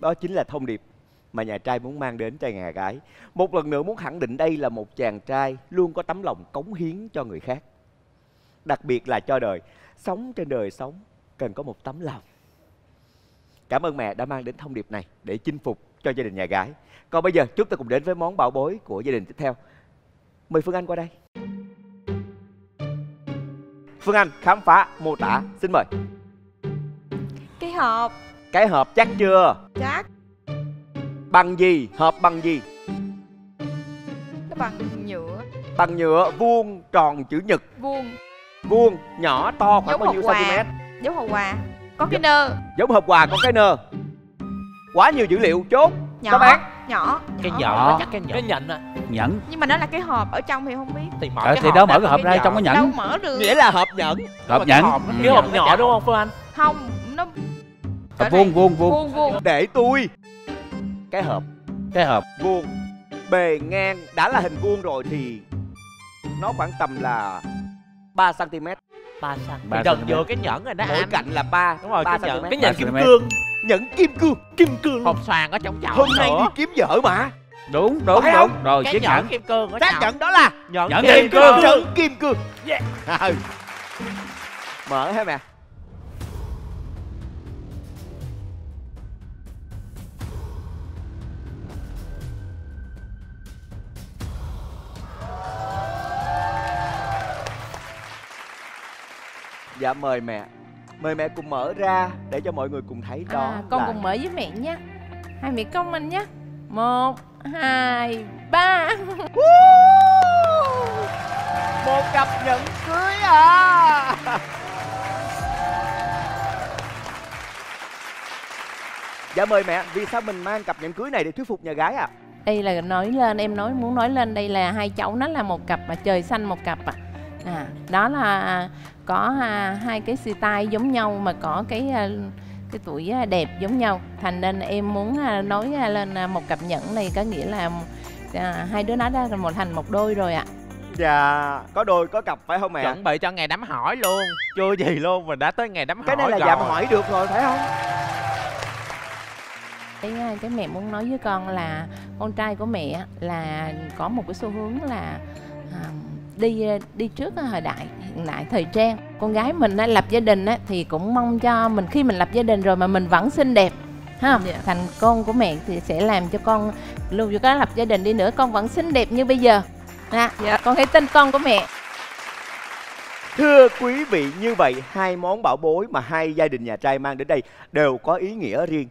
Đó chính là thông điệp mà nhà trai muốn mang đến cho nhà gái. Một lần nữa muốn khẳng định đây là một chàng trai luôn có tấm lòng cống hiến cho người khác, đặc biệt là cho đời. Sống trên đời sống cần có một tấm lòng. Cảm ơn mẹ đã mang đến thông điệp này để chinh phục cho gia đình nhà gái. Còn bây giờ chúng ta cùng đến với món bảo bối của gia đình tiếp theo. Mời Phương Anh qua đây. Phương Anh khám phá, mô tả, xin mời. Cái hộp. Cái hộp chắc chưa? Chắc. Bằng gì? Hộp bằng gì? Nó bằng nhựa. Bằng nhựa, vuông, tròn, chữ nhật. Vuông. Vuông, nhỏ, to khoảng bao nhiêu cm? Giống hộp quà. Có cái nơ. Giống hộp quà có cái nơ. Quá nhiều dữ liệu, chốt. Nhỏ. Nhỏ. Nhỏ. Cái nhỏ. Chắc cái nhỏ. Cái nhẫn à. Nhẫn. Nhưng mà nó là cái hộp, ở trong thì không biết. Thì mở cái thì đó, mở cái hộp ra, trong có nhẫn. Đâu mở được. Nghĩa là hộp nhẫn. Hộp nhẫn. Cái hộp nhỏ đúng không Phương Anh? Không, nó vuông vuông vuông. Để tôi. Cái hộp. Cái hộp vuông, bề ngang đã là hình vuông rồi thì nó khoảng tầm là ba xăng ti mét. Ba xăng ti mét gần vừa cái nhẫn rồi đó. Mỗi cạnh là ba. Đúng rồi, cái nhẫn. Cái nhẫn kim cương. Nhẫn kim cương. Kim cương. Hộp xoàn ở trong chậu. Hôm nay đi kiếm vợ mà. Đúng đúng đúng. Rồi chiếc nhẫn kim cương ở trong. Xác nhận đó là nhẫn kim cương. Nhẫn kim cương. Mở hả mẹ? Dạ mời mẹ, mời mẹ cùng mở ra để cho mọi người cùng thấy đó. À, con là... cùng mở với mẹ nhé, hai mẹ con mình nhé. Một, hai, ba. Một cặp nhẫn cưới à. Dạ mời mẹ, vì sao mình mang cặp nhẫn cưới này để thuyết phục nhà gái ạ? À? Đây là nói lên, em nói muốn nói lên đây là hai cháu nó là một cặp mà trời xanh một cặp ạ. À. À, đó là có hai cái style giống nhau mà có cái cái tuổi đẹp giống nhau, thành nên em muốn nói lên một cặp nhẫn này có nghĩa là hai đứa nó đã một thành một đôi rồi ạ. À. Dạ, có đôi có cặp phải không mẹ? Chuẩn bị cho ngày đám hỏi luôn. Chưa gì luôn mà đã tới ngày đám hỏi. Cái này là dạ hỏi được rồi phải không? Cái cái mẹ muốn nói với con là con trai của mẹ là có một cái xu hướng là đi đi trước thời đại hiện đại thời trang. Con gái mình á, lập gia đình á, thì cũng mong cho mình khi mình lập gia đình rồi mà mình vẫn xinh đẹp ha. Yeah. Thành con của mẹ thì sẽ làm cho con luôn dù có lập gia đình đi nữa con vẫn xinh đẹp như bây giờ ha. Yeah. Con hãy tin con của mẹ. Thưa quý vị, như vậy hai món bảo bối mà hai gia đình nhà trai mang đến đây đều có ý nghĩa riêng.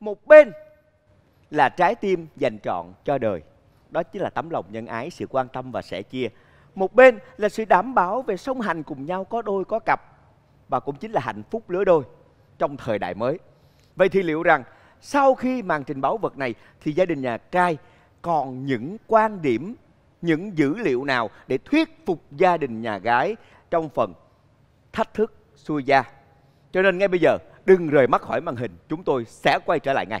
Một bên là trái tim dành trọn cho đời, đó chính là tấm lòng nhân ái, sự quan tâm và sẻ chia. Một bên là sự đảm bảo về song hành cùng nhau, có đôi có cặp, và cũng chính là hạnh phúc lứa đôi trong thời đại mới. Vậy thì liệu rằng sau khi màn trình báu vật này thì gia đình nhà trai còn những quan điểm, những dữ liệu nào để thuyết phục gia đình nhà gái trong phần thách thức xuôi gia? Cho nên ngay bây giờ đừng rời mắt khỏi màn hình, chúng tôi sẽ quay trở lại ngay.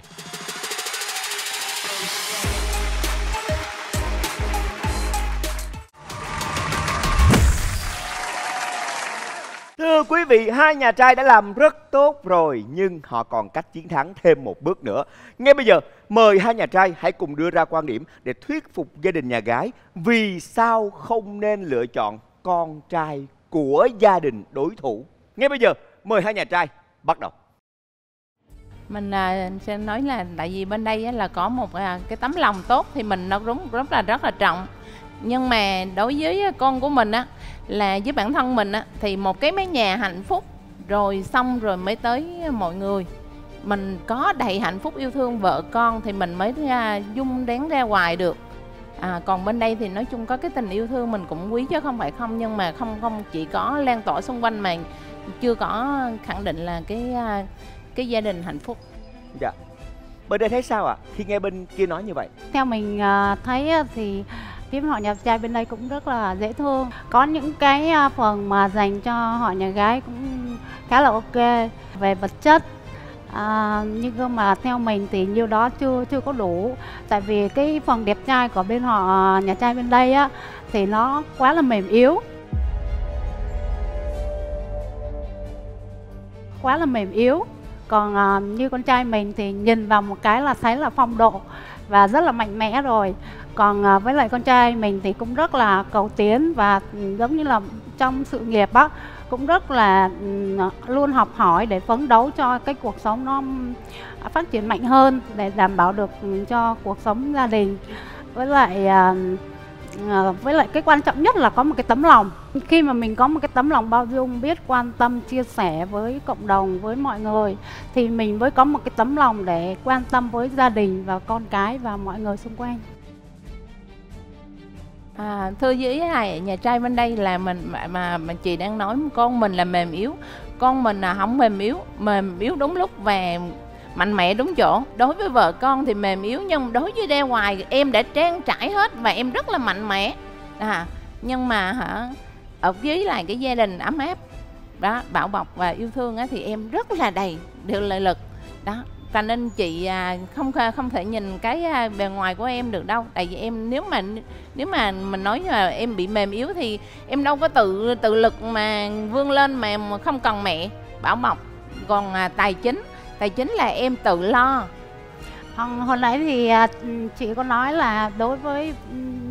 Thưa quý vị, hai nhà trai đã làm rất tốt rồi nhưng họ còn cách chiến thắng thêm một bước nữa. Ngay bây giờ, mời hai nhà trai hãy cùng đưa ra quan điểm để thuyết phục gia đình nhà gái vì sao không nên lựa chọn con trai của gia đình đối thủ. Ngay bây giờ, mời hai nhà trai bắt đầu. Mình à, sẽ nói là tại vì bên đây á, là có một à, cái tấm lòng tốt thì mình nó đúng rất là rất là trọng. Nhưng mà đối với con của mình á, là với bản thân mình á, thì một cái mái nhà hạnh phúc rồi xong rồi mới tới mọi người. Mình có đầy hạnh phúc yêu thương vợ con thì mình mới ra, dung đáng ra ngoài được. À, còn bên đây thì nói chung có cái tình yêu thương mình cũng quý chứ không phải không. Nhưng mà không không chỉ có lan tỏa xung quanh mà chưa có khẳng định là cái cái gia đình hạnh phúc. Dạ. Bên đây thấy sao ạ? À? Khi nghe bên kia nói như vậy. Theo mình thấy thì phim họ nhà trai bên đây cũng rất là dễ thương. Có những cái phần mà dành cho họ nhà gái cũng khá là ok. Về vật chất à, nhưng mà theo mình thì nhiều đó chưa chưa có đủ. Tại vì cái phần đẹp trai của bên họ nhà trai bên đây á, thì nó quá là mềm yếu. Quá là mềm yếu. Còn à, như con trai mình thì nhìn vào một cái là thấy là phong độ và rất là mạnh mẽ rồi. Còn với lại con trai mình thì cũng rất là cầu tiến và giống như là trong sự nghiệp á, cũng rất là luôn học hỏi để phấn đấu cho cái cuộc sống nó phát triển mạnh hơn để đảm bảo được cho cuộc sống gia đình. Với lại với lại cái quan trọng nhất là có một cái tấm lòng. Khi mà mình có một cái tấm lòng bao dung, biết quan tâm, chia sẻ với cộng đồng, với mọi người thì mình mới có một cái tấm lòng để quan tâm với gia đình và con cái và mọi người xung quanh. À, thưa với này, nhà trai bên đây là mình mà, mà, mà chị đang nói con mình là mềm yếu. Con mình là không mềm yếu, mềm yếu đúng lúc và mạnh mẽ đúng chỗ. Đối với vợ con thì mềm yếu nhưng đối với ra ngoài em đã trang trải hết và em rất là mạnh mẽ. À, nhưng mà hả, ở dưới lại cái gia đình ấm áp đó, bảo bọc và yêu thương á, thì em rất là đầy điều lợi lực đó. Và nên chị không không thể nhìn cái bề ngoài của em được đâu. Tại vì em nếu mà nếu mà mình nói là em bị mềm yếu thì em đâu có tự tự lực mà vươn lên mà không cần mẹ bảo bọc. Còn tài chính, tài chính là em tự lo. Hồi nãy thì chị có nói là đối với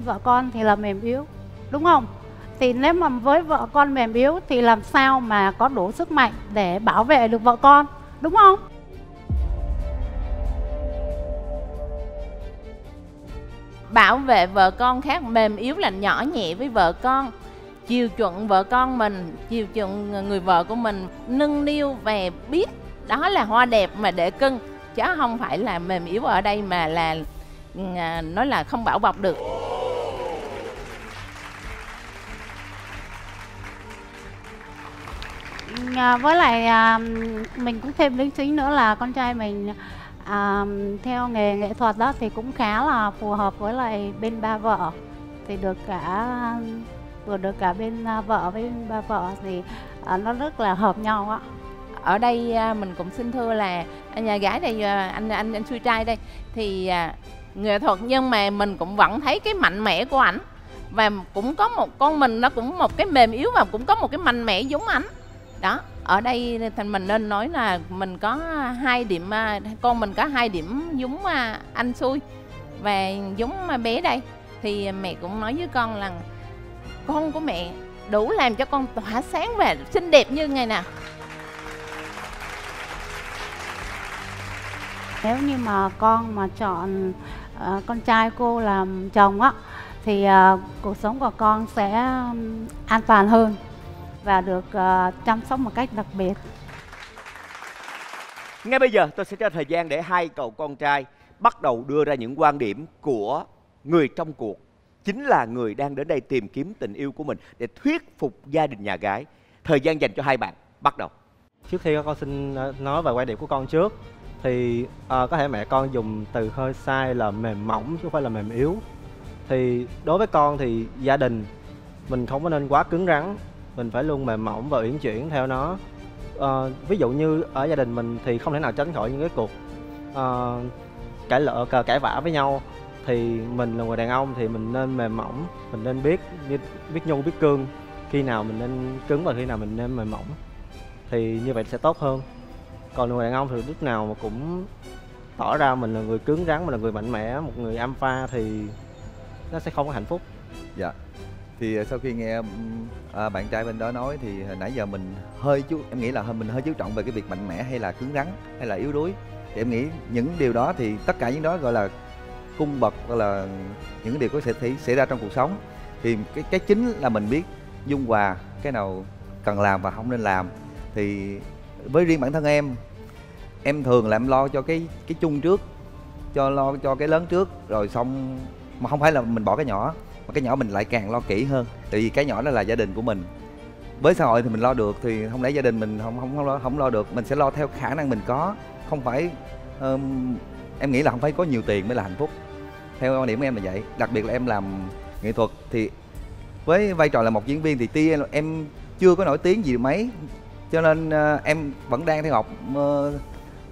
vợ con thì là mềm yếu, đúng không? Thì nếu mà với vợ con mềm yếu thì làm sao mà có đủ sức mạnh để bảo vệ được vợ con, đúng không? Bảo vệ vợ con khác, mềm yếu là nhỏ nhẹ với vợ con, chiều chuộng vợ con mình, chiều chuộng người vợ của mình, nâng niu về biết đó là hoa đẹp mà để cưng, chứ không phải là mềm yếu ở đây mà là nói là không bảo bọc được. Với lại mình cũng thêm đính chính nữa là con trai mình À, theo nghề nghệ thuật đó thì cũng khá là phù hợp với lại bên ba vợ, thì được cả vừa được cả bên vợ với ba vợ thì à, nó rất là hợp nhau á. Ở đây mình cũng xin thưa là nhà gái đây, anh anh anh Xuôi Trai đây thì à, nghệ thuật nhưng mà mình cũng vẫn thấy cái mạnh mẽ của ảnh, và cũng có một con mình nó cũng một cái mềm yếu và cũng có một cái mạnh mẽ giống ảnh đó. Ở đây thành mình nên nói là mình có hai điểm, con mình có hai điểm giống anh Xuôi và giống bé đây. Thì mẹ cũng nói với con là con của mẹ đủ làm cho con tỏa sáng và xinh đẹp như ngày nào. Nếu như mà con mà chọn uh, con trai cô làm chồng á, thì uh, cuộc sống của con sẽ an toàn hơn và được uh, chăm sóc một cách đặc biệt. Ngay bây giờ tôi sẽ cho thời gian để hai cậu con trai bắt đầu đưa ra những quan điểm của người trong cuộc, chính là người đang đến đây tìm kiếm tình yêu của mình để thuyết phục gia đình nhà gái. Thời gian dành cho hai bạn bắt đầu. Trước khi con xin nói về quan điểm của con trước, thì uh, có thể mẹ con dùng từ hơi sai là mềm mỏng chứ không phải là mềm yếu. Thì đối với con thì gia đình mình không có nên quá cứng rắn, mình phải luôn mềm mỏng và uyển chuyển theo nó. À, ví dụ như ở gia đình mình thì không thể nào tránh khỏi những cái cuộc à, cãi lỡ cờ cãi vã với nhau, thì mình là người đàn ông thì mình nên mềm mỏng, mình nên biết biết, biết nhung biết cương khi nào mình nên cứng và khi nào mình nên mềm mỏng thì như vậy sẽ tốt hơn. Còn người đàn ông thì lúc nào mà cũng tỏ ra mình là người cứng rắn, mình là người mạnh mẽ, một người alpha thì nó sẽ không có hạnh phúc. Dạ. Thì sau khi nghe à, bạn trai bên đó nói thì hồi nãy giờ mình hơi chú em nghĩ là mình hơi chú trọng về cái việc mạnh mẽ hay là cứng rắn hay là yếu đuối. Thì em nghĩ những điều đó thì tất cả những đó gọi là cung bậc, gọi là những điều có thể xảy ra trong cuộc sống. Thì cái cái chính là mình biết dung hòa cái nào cần làm và không nên làm. Thì với riêng bản thân em, em thường là em lo cho cái cái chung trước, cho lo cho cái lớn trước rồi xong, mà không phải là mình bỏ cái nhỏ, mà cái nhỏ mình lại càng lo kỹ hơn. Tại vì cái nhỏ đó là gia đình của mình. Với xã hội thì mình lo được thì không lẽ gia đình mình không không không lo, không lo được. Mình sẽ lo theo khả năng mình có, không phải um, em nghĩ là không phải có nhiều tiền mới là hạnh phúc. Theo quan điểm của em là vậy. Đặc biệt là em làm nghệ thuật thì với vai trò là một diễn viên thì tuy em, em chưa có nổi tiếng gì mấy, cho nên uh, em vẫn đang theo học uh,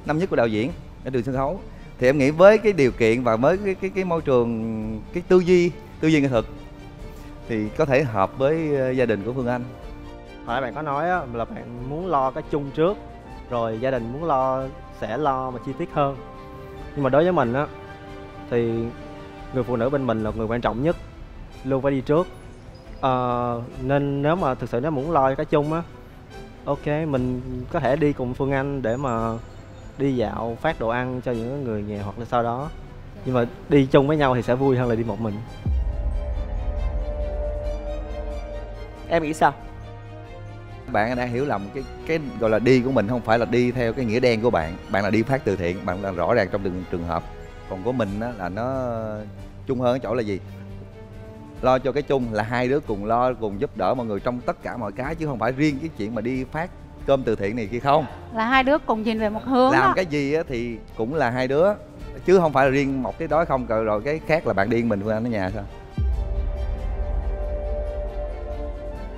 năm nhất của đạo diễn ở trường sân khấu. Thì em nghĩ với cái điều kiện và với cái cái, cái môi trường, cái tư duy tư duy nghệ thuật thì có thể hợp với gia đình của Phương Anh. Hồi nãy bạn có nói á, là bạn muốn lo cái chung trước rồi gia đình muốn lo sẽ lo mà chi tiết hơn. Nhưng mà đối với mình á thì người phụ nữ bên mình là người quan trọng nhất, luôn phải đi trước. À, nên nếu mà thực sự nó muốn lo cái chung á, ok mình có thể đi cùng Phương Anh để mà đi dạo phát đồ ăn cho những người nghèo hoặc là sau đó. Nhưng mà đi chung với nhau thì sẽ vui hơn là đi một mình. Em nghĩ sao? Bạn đã hiểu lầm cái cái gọi là đi của mình không phải là đi theo cái nghĩa đen của bạn. Bạn là đi phát từ thiện, bạn là rõ ràng trong từng trường hợp. Còn của mình á, là nó chung hơn. Cái chỗ là gì? Lo cho cái chung là hai đứa cùng lo, cùng giúp đỡ mọi người trong tất cả mọi cái, chứ không phải riêng cái chuyện mà đi phát cơm từ thiện này kia không. Là hai đứa cùng nhìn về một hướng. Làm đó. Cái gì á, thì cũng là hai đứa, chứ không phải là riêng một cái đó không. Rồi cái khác là bạn điên mình Phương Anh ở nhà sao?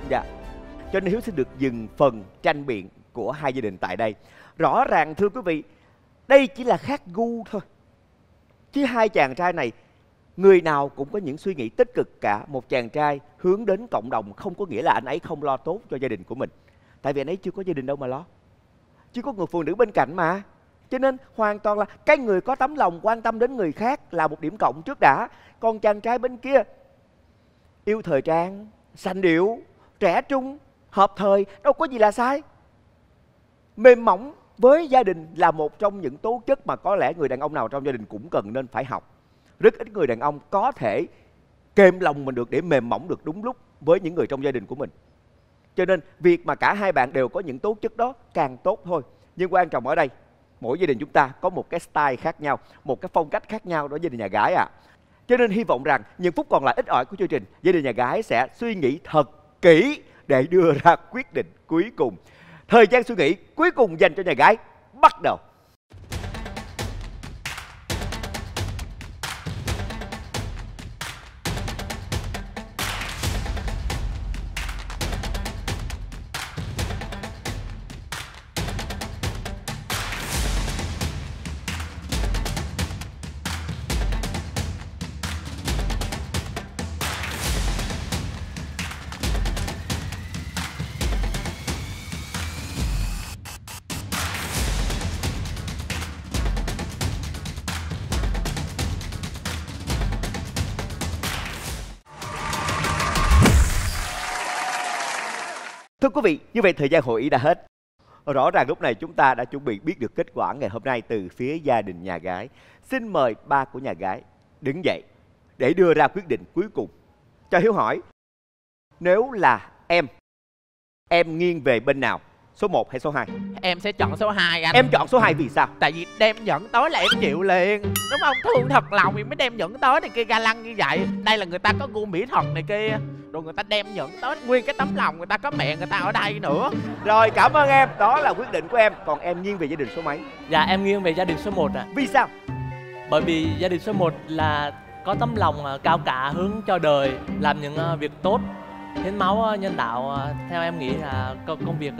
Dạ. Cho nên Hiếu xin được dừng phần tranh biện của hai gia đình tại đây. Rõ ràng thưa quý vị, đây chỉ là khác gu thôi. Chứ hai chàng trai này, người nào cũng có những suy nghĩ tích cực cả. Một chàng trai hướng đến cộng đồng không có nghĩa là anh ấy không lo tốt cho gia đình của mình. Tại vì anh ấy chưa có gia đình đâu mà lo. Chứ có người phụ nữ bên cạnh mà. Cho nên hoàn toàn là cái người có tấm lòng quan tâm đến người khác là một điểm cộng trước đã. Còn chàng trai bên kia yêu thời trang, sành điệu, trẻ trung, hợp thời, đâu có gì là sai. Mềm mỏng với gia đình là một trong những tố chất mà có lẽ người đàn ông nào trong gia đình cũng cần nên phải học. Rất ít người đàn ông có thể kềm lòng mình được để mềm mỏng được đúng lúc với những người trong gia đình của mình. Cho nên việc mà cả hai bạn đều có những tố chất đó càng tốt thôi. Nhưng quan trọng ở đây, mỗi gia đình chúng ta có một cái style khác nhau, một cái phong cách khác nhau đó gia đình nhà gái à. Cho nên hy vọng rằng những phút còn lại ít ỏi của chương trình, gia đình nhà gái sẽ suy nghĩ thật kỹ để đưa ra quyết định cuối cùng. Thời gian suy nghĩ cuối cùng dành cho nhà gái bắt đầu. Thưa quý vị, như vậy thời gian hội ý đã hết. Rõ ràng lúc này chúng ta đã chuẩn bị biết được kết quả ngày hôm nay từ phía gia đình nhà gái. Xin mời ba của nhà gái đứng dậy để đưa ra quyết định cuối cùng. Cho Hiếu hỏi, nếu là em, em nghiêng về bên nào? Số một hay số hai? Em sẽ chọn số hai anh. Em chọn số hai vì sao? Tại vì đem nhẫn tối là em chịu liền. Đúng không? Thương thật lòng thì mới đem nhẫn tối này kia ga lăng như vậy. Đây là người ta có gu mỹ thuật này kia. Rồi người ta đem nhẫn tối nguyên cái tấm lòng, người ta có mẹ người ta ở đây nữa. Rồi cảm ơn em, đó là quyết định của em. Còn em nghiêng về gia đình số mấy? Dạ em nghiêng về gia đình số một ạ. Vì sao? Bởi vì gia đình số một là có tấm lòng cao cả, hướng cho đời, làm những việc tốt, hiến máu nhân đạo. Theo em nghĩ là công việc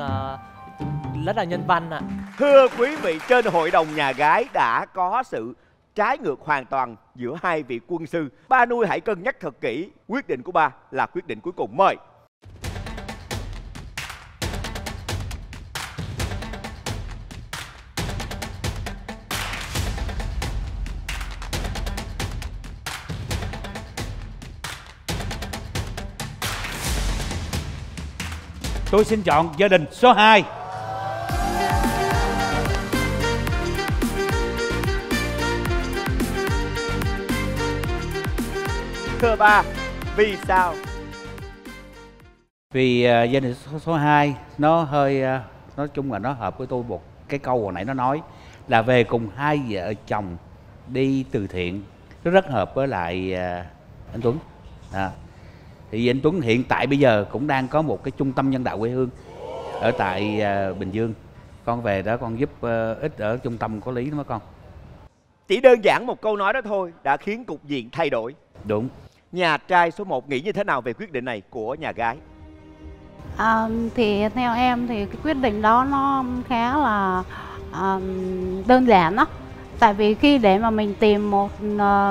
rất là nhân văn ạ. Thưa quý vị, trên hội đồng nhà gái đã có sự trái ngược hoàn toàn giữa hai vị quân sư. Ba nuôi hãy cân nhắc thật kỹ, quyết định của ba là quyết định cuối cùng. Mời. tôi xin chọn gia đình số hai. Thưa ba, vì sao? Vì uh, gia đình số, số hai nó hơi uh, nói chung là nó hợp với tôi. Một cái câu hồi nãy nó nói là về cùng hai vợ chồng đi từ thiện, nó rất hợp với lại uh, anh Tuấn à. Thì anh Tuấn hiện tại bây giờ cũng đang có một cái trung tâm nhân đạo quê hương ở tại uh, Bình Dương. Con về đó con giúp uh, ít ở trung tâm có lý đó mấy con. Chỉ đơn giản một câu nói đó thôi đã khiến cục diện thay đổi. Đúng. Nhà trai số một nghĩ như thế nào về quyết định này của nhà gái? À, thì theo em thì cái quyết định đó nó khá là à, đơn giản đó. Tại vì khi để mà mình tìm một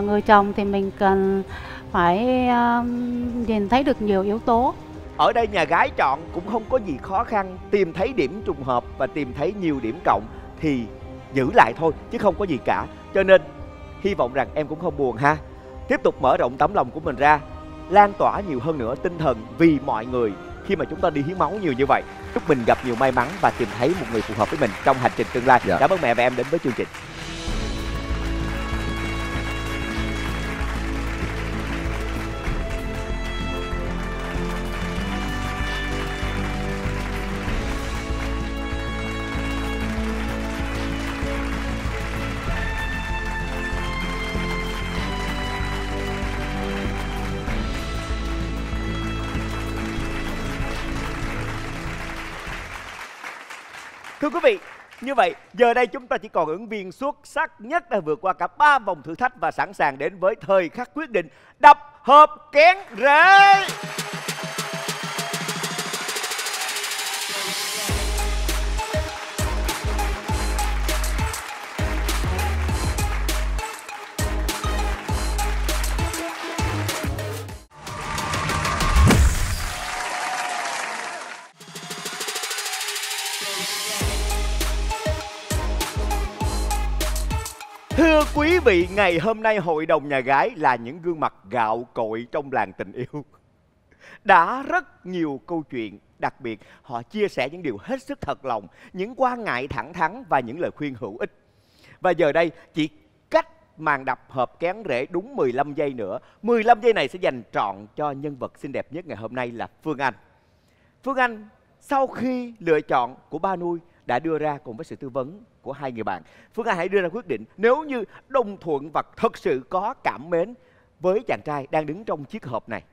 người chồng thì mình cần phải à, nhìn thấy được nhiều yếu tố. Ở đây nhà gái chọn cũng không có gì khó khăn. Tìm thấy điểm trùng hợp và tìm thấy nhiều điểm cộng thì giữ lại thôi, chứ không có gì cả. Cho nên hy vọng rằng em cũng không buồn ha. Tiếp tục mở rộng tấm lòng của mình ra, lan tỏa nhiều hơn nữa tinh thần vì mọi người. Khi mà chúng ta đi hiến máu nhiều như vậy, chúc mình gặp nhiều may mắn và tìm thấy một người phù hợp với mình trong hành trình tương lai. Dạ. Cảm ơn mẹ và em đến với chương trình. Thưa quý vị, như vậy giờ đây chúng ta chỉ còn ứng viên xuất sắc nhất đã vượt qua cả ba vòng thử thách và sẵn sàng đến với thời khắc quyết định đập hộp kén rể. Thưa quý vị, ngày hôm nay hội đồng nhà gái là những gương mặt gạo cội trong làng tình yêu. Đã rất nhiều câu chuyện, đặc biệt họ chia sẻ những điều hết sức thật lòng, những quan ngại thẳng thắn và những lời khuyên hữu ích. Và giờ đây chỉ cách màn đập hộp kén rể đúng mười lăm giây nữa. mười lăm giây này sẽ dành trọn cho nhân vật xinh đẹp nhất ngày hôm nay là Phương Anh. Phương Anh sau khi lựa chọn của ba nuôi đã đưa ra cùng với sự tư vấn của hai người bạn, Phương Anh hãy đưa ra quyết định nếu như đồng thuận và thật sự có cảm mến với chàng trai đang đứng trong chiếc hộp này,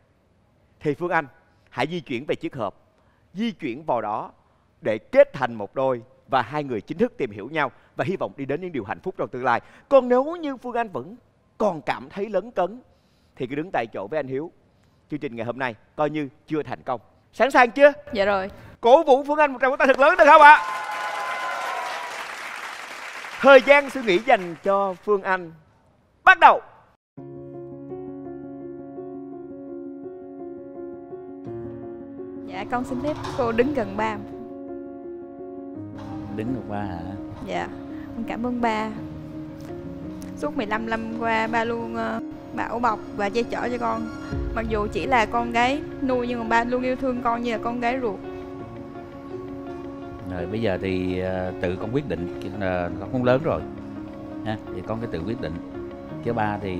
thì Phương Anh hãy di chuyển về chiếc hộp, di chuyển vào đó để kết thành một đôi và hai người chính thức tìm hiểu nhau và hy vọng đi đến những điều hạnh phúc trong tương lai. Còn nếu như Phương Anh vẫn còn cảm thấy lấn cấn thì cứ đứng tại chỗ với anh Hiếu. Chương trình ngày hôm nay coi như chưa thành công. Sẵn sàng chưa? Dạ rồi. Cổ vũ Phương Anh một tràng pháo tay thật lớn được không ạ? À? Thời gian suy nghĩ dành cho Phương Anh bắt đầu. Dạ con xin phép cô đứng gần ba. Đứng gần ba hả? Dạ con cảm ơn ba. Suốt mười lăm năm qua ba luôn bảo bọc và che chở cho con. Mặc dù chỉ là con gái nuôi nhưng mà ba luôn yêu thương con như là con gái ruột. Rồi bây giờ thì tự con quyết định, con cũng lớn rồi ha, thì con cái tự quyết định, chứ ba thì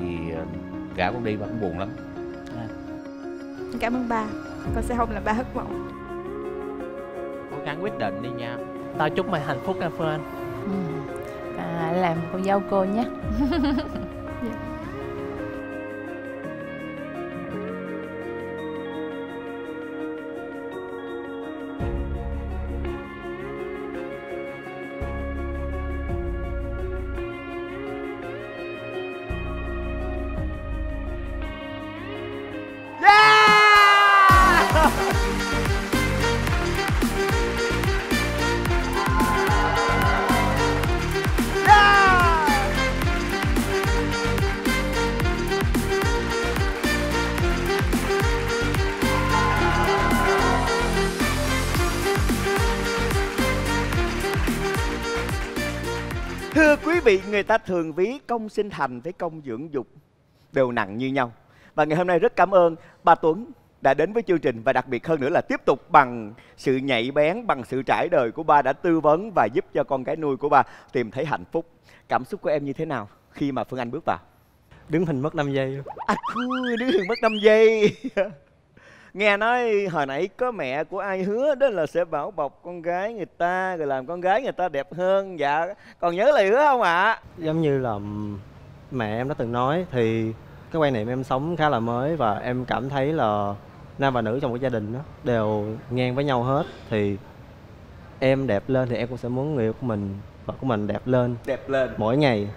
gã con đi và cũng buồn lắm ha. Cảm ơn ba, con sẽ không làm ba thất vọng. Cố gắng quyết định đi nha. Tao chúc mày hạnh phúc nha Phương Anh. Ừ. À, làm cô dâu cô nhé. Người ta thường ví công sinh thành với công dưỡng dục đều nặng như nhau. Và ngày hôm nay rất cảm ơn bà Tuấn đã đến với chương trình, và đặc biệt hơn nữa là tiếp tục bằng sự nhạy bén, bằng sự trải đời của ba đã tư vấn và giúp cho con cái nuôi của ba tìm thấy hạnh phúc. Cảm xúc của em như thế nào khi mà Phương Anh bước vào? Đứng hình mất năm giây luôn. À, đứng hình mất năm giây. Nghe nói hồi nãy có mẹ của ai hứa đó là sẽ bảo bọc con gái người ta, rồi làm con gái người ta đẹp hơn. Dạ, còn nhớ lời hứa không ạ? À? Giống như là mẹ em đã từng nói thì cái quan niệm em sống khá là mới, và em cảm thấy là nam và nữ trong một gia đình đó đều ngang với nhau hết. Thì em đẹp lên thì em cũng sẽ muốn người yêu của mình, vợ của mình đẹp lên. Đẹp lên mỗi ngày.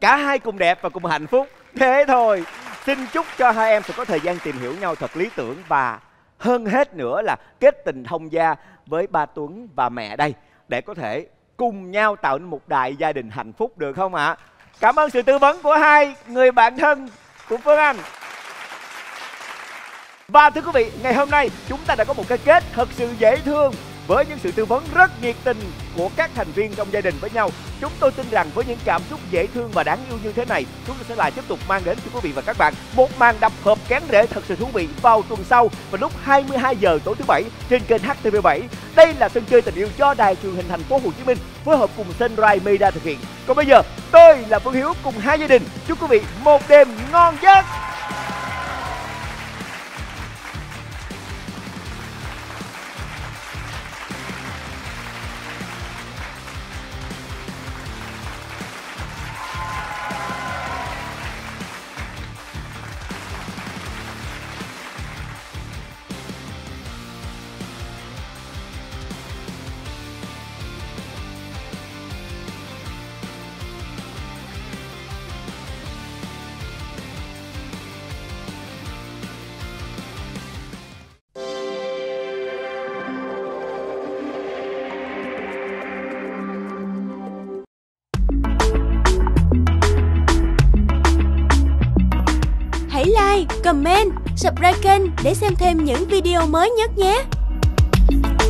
Cả hai cùng đẹp và cùng hạnh phúc. Thế thôi. Xin chúc cho hai em sẽ có thời gian tìm hiểu nhau thật lý tưởng, và hơn hết nữa là kết tình thông gia với ba Tuấn và mẹ đây, để có thể cùng nhau tạo nên một đại gia đình hạnh phúc, được không ạ? Cảm ơn sự tư vấn của hai người bạn thân của Phương Anh. Và thưa quý vị, ngày hôm nay chúng ta đã có một cái kết thật sự dễ thương với những sự tư vấn rất nhiệt tình của các thành viên trong gia đình với nhau. Chúng tôi tin rằng với những cảm xúc dễ thương và đáng yêu như thế này, chúng tôi sẽ lại tiếp tục mang đến cho quý vị và các bạn một màn đập hộp kén rể thật sự thú vị vào tuần sau vào lúc hai mươi hai giờ tối thứ bảy trên kênh H T V bảy. Đây là sân chơi tình yêu do Đài Truyền hình Thành phố Hồ Chí Minh phối hợp cùng Sunrise Media thực hiện. Còn bây giờ, tôi là Vương Hiếu cùng hai gia đình. Chúc quý vị một đêm ngon giấc. Comment, subscribe kênh để xem thêm những video mới nhất nhé!